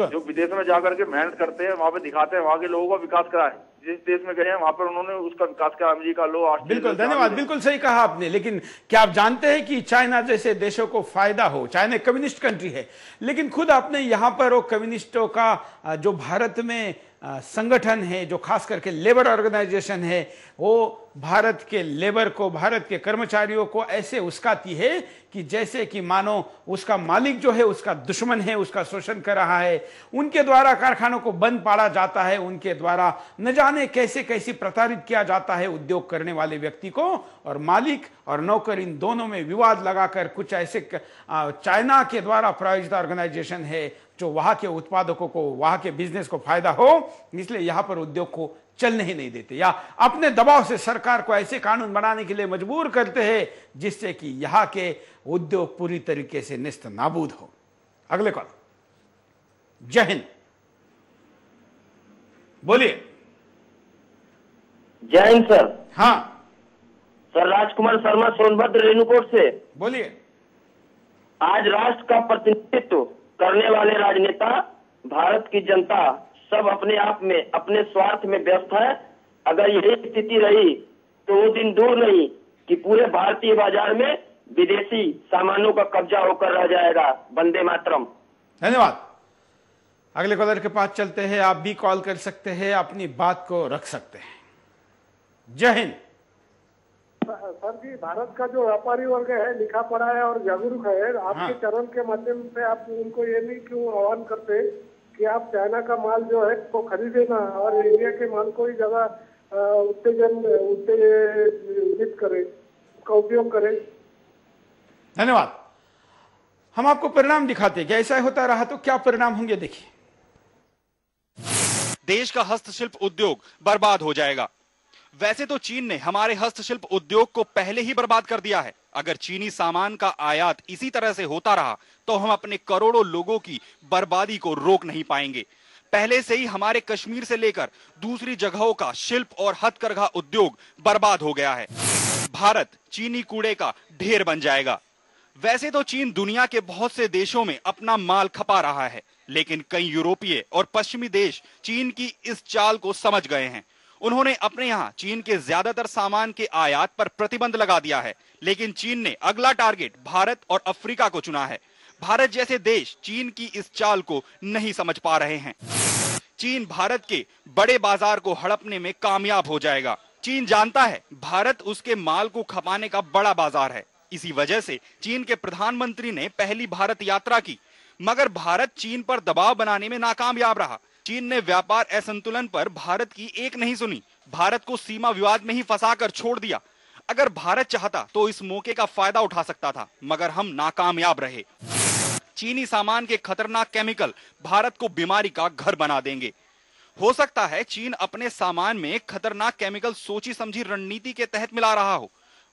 जो विदेश में जाकर के मेहनत करते हैं, वहाँ पे दिखाते हैं वहाँ के लोगों का विकास करा है। जिस देश में गए हैं वहाँ पर उन्होंने उसका विकास किया, अमेरिका, लो, ऑस्ट्रेलिया। बिल्कुल, धन्यवाद। बिल्कुल सही कहा आपने। लेकिन क्या आप जानते हैं कि चाइना जैसे देशों को फायदा हो, चाइना कम्युनिस्ट कंट्री है, लेकिन खुद आपने यहाँ पर वो कम्युनिस्टों का जो भारत में संगठन है, जो खास करके लेबर ऑर्गेनाइजेशन है, वो भारत के लेबर को, भारत के कर्मचारियों को ऐसे उस्काती है कि जैसे कि मानो उसका मालिक जो है उसका दुश्मन है, उसका शोषण कर रहा है। उनके द्वारा कारखानों को बंद पाड़ा जाता है, उनके द्वारा न जाने कैसे कैसे प्रताड़ित किया जाता है उद्योग करने वाले व्यक्ति को। और मालिक और नौकर इन दोनों में विवाद लगाकर कुछ ऐसे चाइना के द्वारा प्रायोजित ऑर्गेनाइजेशन है जो वहां के उत्पादकों को, वहां के बिजनेस को फायदा हो, इसलिए यहां पर उद्योग को चलने ही नहीं देते या अपने दबाव से सरकार को ऐसे कानून बनाने के लिए मजबूर करते हैं जिससे कि यहां के उद्योग पूरी तरीके से नेस्त नाबूद हो। अगले कॉल, जय हिंद, बोलिए। जय हिंद सर। हाँ सर, राजकुमार शर्मा, सोनभद्र, रेणुकोट से। बोलिए। आज राष्ट्र का प्रतिनिधित्व करने वाले राजनेता, भारत की जनता सब अपने आप में अपने स्वार्थ में व्यस्त है। अगर यही स्थिति रही तो वो दिन दूर नहीं कि पूरे भारतीय बाजार में विदेशी सामानों का कब्जा होकर रह जाएगा। वंदे मातरम। धन्यवाद। अगले कॉलर के पास चलते हैं। आप भी कॉल कर सकते हैं, अपनी बात को रख सकते हैं। जय हिंद। सर जी, भारत का जो व्यापारी वर्ग है लिखा पढ़ा है और जागरूक है, आपके हाँ। चरण के माध्यम से आप उनको ये नहीं क्यों आह्वान करते कि आप चाइना का माल जो है वो खरीदे ना और इंडिया के माल को ही ज्यादा उत्तेजन उत्तेजित करें, उसका उपयोग करें। धन्यवाद। हम आपको परिणाम दिखाते हैं कि ऐसा होता रहा तो क्या परिणाम होंगे। देखिए, देश का हस्तशिल्प उद्योग बर्बाद हो जाएगा। वैसे तो चीन ने हमारे हस्तशिल्प उद्योग को पहले ही बर्बाद कर दिया है। अगर चीनी सामान का आयात इसी तरह से होता रहा तो हम अपने करोड़ों लोगों की बर्बादी को रोक नहीं पाएंगे। पहले से ही हमारे कश्मीर से लेकर दूसरी जगहों का शिल्प और हथकरघा उद्योग बर्बाद हो गया है। भारत चीनी कूड़े का ढेर बन जाएगा। वैसे तो चीन दुनिया के बहुत से देशों में अपना माल खपा रहा है, लेकिन कई यूरोपीय और पश्चिमी देश चीन की इस चाल को समझ गए हैं। उन्होंने अपने यहाँ चीन के ज्यादातर सामान के आयात पर प्रतिबंध लगा दिया है, लेकिन चीन ने अगला टारगेट भारत और अफ्रीका को चुना है। भारत जैसे देश चीन की इस चाल को नहीं समझ पा रहे हैं। चीन भारत के बड़े बाजार को हड़पने में कामयाब हो जाएगा। चीन जानता है भारत उसके माल को खपाने का बड़ा बाजार है। इसी वजह से चीन के प्रधानमंत्री ने पहली भारत यात्रा की, मगर भारत चीन पर दबाव बनाने में नाकामयाब रहा। चीन ने व्यापार असंतुलन पर भारत की एक नहीं सुनी, भारत को सीमा विवाद में ही फंसा कर छोड़ दिया। अगर भारत चाहता तो इस मौके का फायदा उठा सकता था, मगर हम नाकामयाब रहे। चीनी सामान के खतरनाक केमिकल भारत को बीमारी का घर बना देंगे। हो सकता है चीन अपने सामान में खतरनाक केमिकल सोची समझी रणनीति के तहत मिला रहा हो।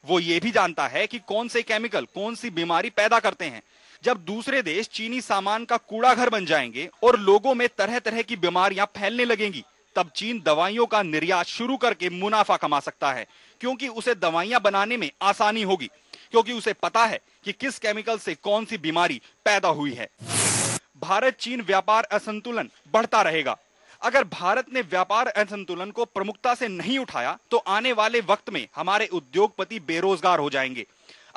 वो ये भी जानता है कि कौन से केमिकल कौन सी बीमारी पैदा करते हैं। जब दूसरे देश चीनी सामान का कूड़ा घर बन जाएंगे और लोगों में तरह तरह की बीमारियां फैलने लगेंगी, तब चीन दवाइयों का निर्यात शुरू करके मुनाफा कमा सकता है, क्योंकि उसे दवाइयां बनाने में आसानी होगी, क्योंकि उसे पता है कि किस केमिकल से कौन सी बीमारी पैदा हुई है। भारत चीन व्यापार असंतुलन बढ़ता रहेगा। अगर भारत ने व्यापार असंतुलन को प्रमुखता से नहीं उठाया तो आने वाले वक्त में हमारे उद्योगपति बेरोजगार हो जाएंगे।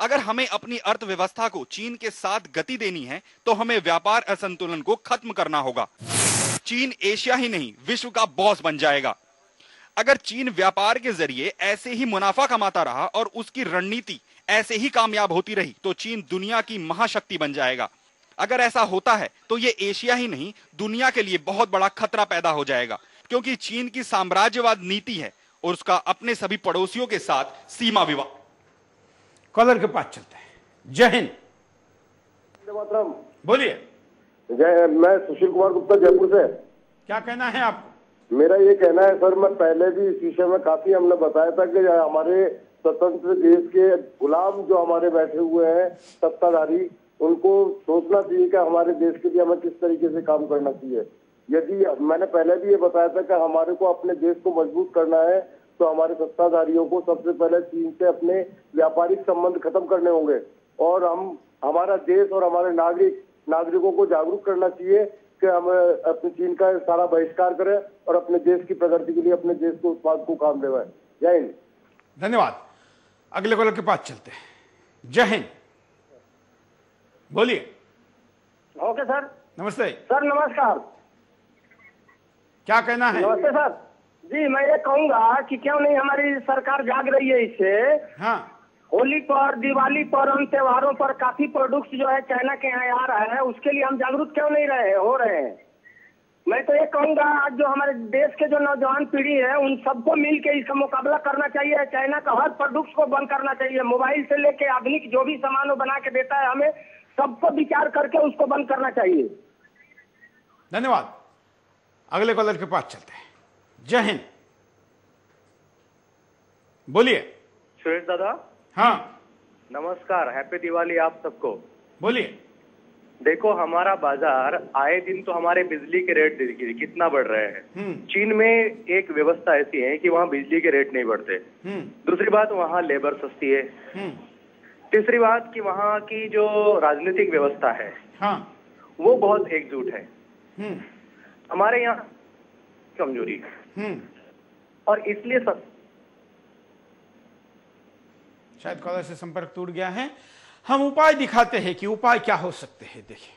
अगर हमें अपनी अर्थव्यवस्था को चीन के साथ गति देनी है तो हमें व्यापार असंतुलन को खत्म करना होगा। चीन एशिया ही नहीं विश्व का बॉस बन जाएगा। अगर चीन व्यापार के जरिए ऐसे ही मुनाफा कमाता रहा और उसकी रणनीति ऐसे ही कामयाब होती रही तो चीन दुनिया की महाशक्ति बन जाएगा। अगर ऐसा होता है तो ये एशिया ही नहीं दुनिया के लिए बहुत बड़ा खतरा पैदा हो जाएगा, क्योंकि चीन की साम्राज्यवाद नीति है और उसका अपने सभी पड़ोसियों के साथ सीमा विवाद। कॉलर के पास चलते हैं। जय हिंद, बोलिए। जय, मैं सुशील कुमार गुप्ता, जयपुर से। क्या कहना है आपको? मेरा ये कहना है सर, मैं पहले भी इस विषय में काफी हमने बताया था कि हमारे स्वतंत्र देश के गुलाम जो हमारे बैठे हुए हैं सत्ताधारी, उनको सोचना चाहिए कि हमारे देश के लिए हमें किस तरीके से काम करना चाहिए। यदि मैंने पहले भी ये बताया था कि हमारे को अपने देश को मजबूत करना है तो हमारे सत्ताधारियों को सबसे पहले चीन से अपने व्यापारिक संबंध खत्म करने होंगे और हम हमारा देश और हमारे नागरिक नागरिकों को जागरूक करना चाहिए कि हम अपने चीन का सारा बहिष्कार करें और अपने देश की प्रगति के लिए अपने देश के उत्पाद को काम देवाएं। जय हिंद। धन्यवाद। अगले कॉलर के पास चलते हैं। जय हिंद, बोलिए। ओके सर, नमस्ते। सर नमस्कार, क्या कहना है? नमस्ते सर जी, मैं ये कहूँगा कि क्यों नहीं हमारी सरकार जाग रही है इससे। हाँ। होली पर, दिवाली पर, उन त्योहारों पर काफी प्रोडक्ट्स जो है चाइना के यहाँ आ रहा है, उसके लिए हम जागरूक क्यों नहीं रहे हो रहे हैं। मैं तो ये कहूँगा आज जो हमारे देश के जो नौजवान पीढ़ी है उन सबको मिलकर इसका मुकाबला करना चाहिए। चाइना का हर प्रोडक्ट्स को बंद करना चाहिए। मोबाइल से लेके आधुनिक जो भी सामान वो बना के देता है हमें, सबको विचार करके उसको बंद करना चाहिए। धन्यवाद। अगले कॉलर के पास चलते हैं। जय हिंद, बोलिए। सुरेश दादा, हाँ नमस्कार, हैप्पी दिवाली आप सबको। बोलिए। देखो हमारा बाजार आए दिन तो हमारे बिजली के रेट कितना बढ़ रहे हैं। चीन में एक व्यवस्था ऐसी है कि वहाँ बिजली के रेट नहीं बढ़ते। दूसरी बात वहाँ लेबर सस्ती है। तीसरी बात कि वहाँ की जो राजनीतिक व्यवस्था है हाँ। वो बहुत एकजुट है। हमारे यहाँ कमजोरी और इसलिए सब शायद कॉलर से संपर्क टूट गया है। हम उपाय दिखाते हैं कि उपाय क्या हो सकते हैं। देखिए,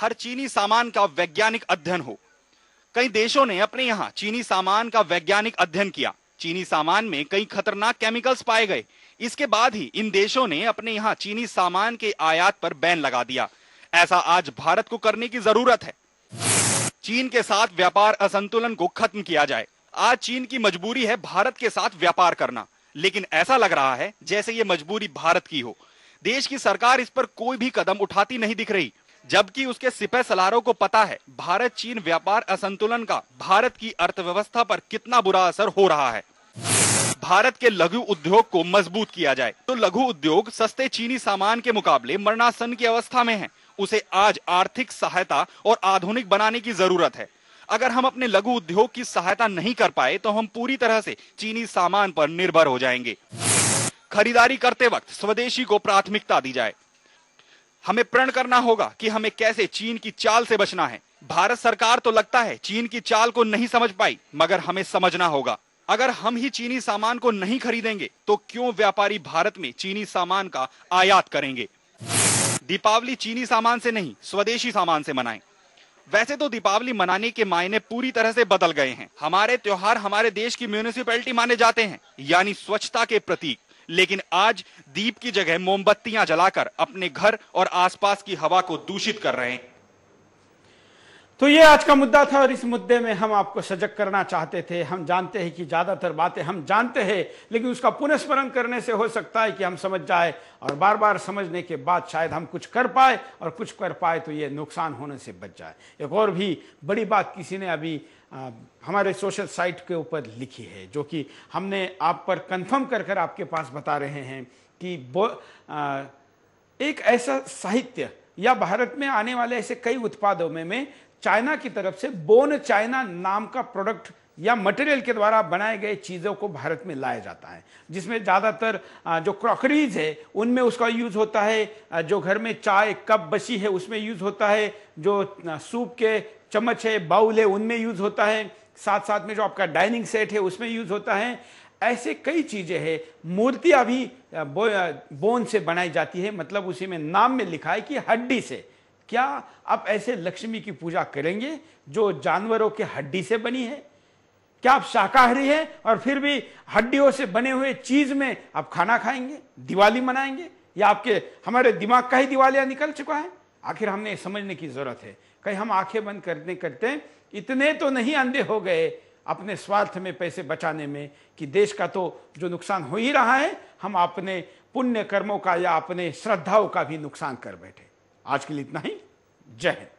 हर चीनी सामान का वैज्ञानिक अध्ययन हो। कई देशों ने अपने यहाँ चीनी सामान का वैज्ञानिक अध्ययन किया। चीनी सामान में कई खतरनाक केमिकल्स पाए गए। इसके बाद ही इन देशों ने अपने यहाँ चीनी सामान के आयात पर बैन लगा दिया। ऐसा आज भारत को करने की जरूरत है। चीन के साथ व्यापार असंतुलन को खत्म किया जाए। आज चीन की मजबूरी है भारत के साथ व्यापार करना, लेकिन ऐसा लग रहा है जैसे ये मजबूरी भारत की हो। देश की सरकार इस पर कोई भी कदम उठाती नहीं दिख रही, जबकि उसके सिपह सलारों को पता है भारत चीन व्यापार असंतुलन का भारत की अर्थव्यवस्था पर कितना बुरा असर हो रहा है। भारत के लघु उद्योग को मजबूत किया जाए तो लघु उद्योग सस्ते चीनी सामान के मुकाबले मरणासन की अवस्था में है। उसे आज आर्थिक सहायता और आधुनिक बनाने की जरूरत है। अगर हम अपने लघु उद्योग की सहायता नहीं कर पाए तो हम पूरी तरह से चीनी सामान पर निर्भर हो जाएंगे। खरीदारी करते वक्त स्वदेशी को प्राथमिकता दी जाए। हमें प्रण करना होगा कि हमें कैसे चीन की चाल से बचना है। भारत सरकार तो लगता है चीन की चाल को नहीं समझ पाई, मगर हमें समझना होगा। अगर हम ही चीनी सामान को नहीं खरीदेंगे तो क्यों व्यापारी भारत में चीनी सामान का आयात करेंगे। दीपावली चीनी सामान से नहीं, स्वदेशी सामान से मनाएं। वैसे तो दीपावली मनाने के मायने पूरी तरह से बदल गए हैं। हमारे त्योहार हमारे देश की म्यूनिसिपैलिटी माने जाते हैं, यानी स्वच्छता के प्रतीक। लेकिन आज दीप की जगह मोमबत्तियां जलाकर अपने घर और आसपास की हवा को दूषित कर रहे हैं। तो ये आज का मुद्दा था और इस मुद्दे में हम आपको सजग करना चाहते थे। हम जानते हैं कि ज़्यादातर बातें हम जानते हैं, लेकिन उसका पुनस्मरण करने से हो सकता है कि हम समझ जाए, और बार बार समझने के बाद शायद हम कुछ कर पाए, और कुछ कर पाए तो ये नुकसान होने से बच जाए। एक और भी बड़ी बात किसी ने अभी आ, हमारे सोशल साइट के ऊपर लिखी है, जो कि हमने आप पर कन्फर्म कर कर आपके पास बता रहे हैं कि बो आ, एक ऐसा साहित्य या भारत में आने वाले ऐसे कई उत्पादों में में चाइना की तरफ से बोन चाइना नाम का प्रोडक्ट या मटेरियल के द्वारा बनाए गए चीज़ों को भारत में लाया जाता है, जिसमें ज़्यादातर जो क्रॉकरीज है उनमें उसका यूज़ होता है, जो घर में चाय कप बची है उसमें यूज़ होता है, जो सूप के चम्मच है बाउल है उनमें यूज़ होता है, साथ साथ में जो आपका डाइनिंग सेट है उसमें यूज़ होता है। ऐसे कई चीज़ें हैं। मूर्तियाँ भी बो, बोन से बनाई जाती है, मतलब उसी में नाम में लिखा है कि हड्डी से। क्या आप ऐसे लक्ष्मी की पूजा करेंगे जो जानवरों के हड्डी से बनी है? क्या आप शाकाहारी हैं और फिर भी हड्डियों से बने हुए चीज में आप खाना खाएंगे, दिवाली मनाएंगे? या आपके हमारे दिमाग का ही दिवालिया निकल चुका है? आखिर हमने ये समझने की जरूरत है। कहीं हम आंखें बंद करते करते इतने तो नहीं अंधे हो गए अपने स्वार्थ में, पैसे बचाने में, कि देश का तो जो नुकसान हो ही रहा है हम अपने पुण्य कर्मों का या अपने श्रद्धाओं का भी नुकसान कर बैठे। आज के लिए इतना ही। जय हिंद।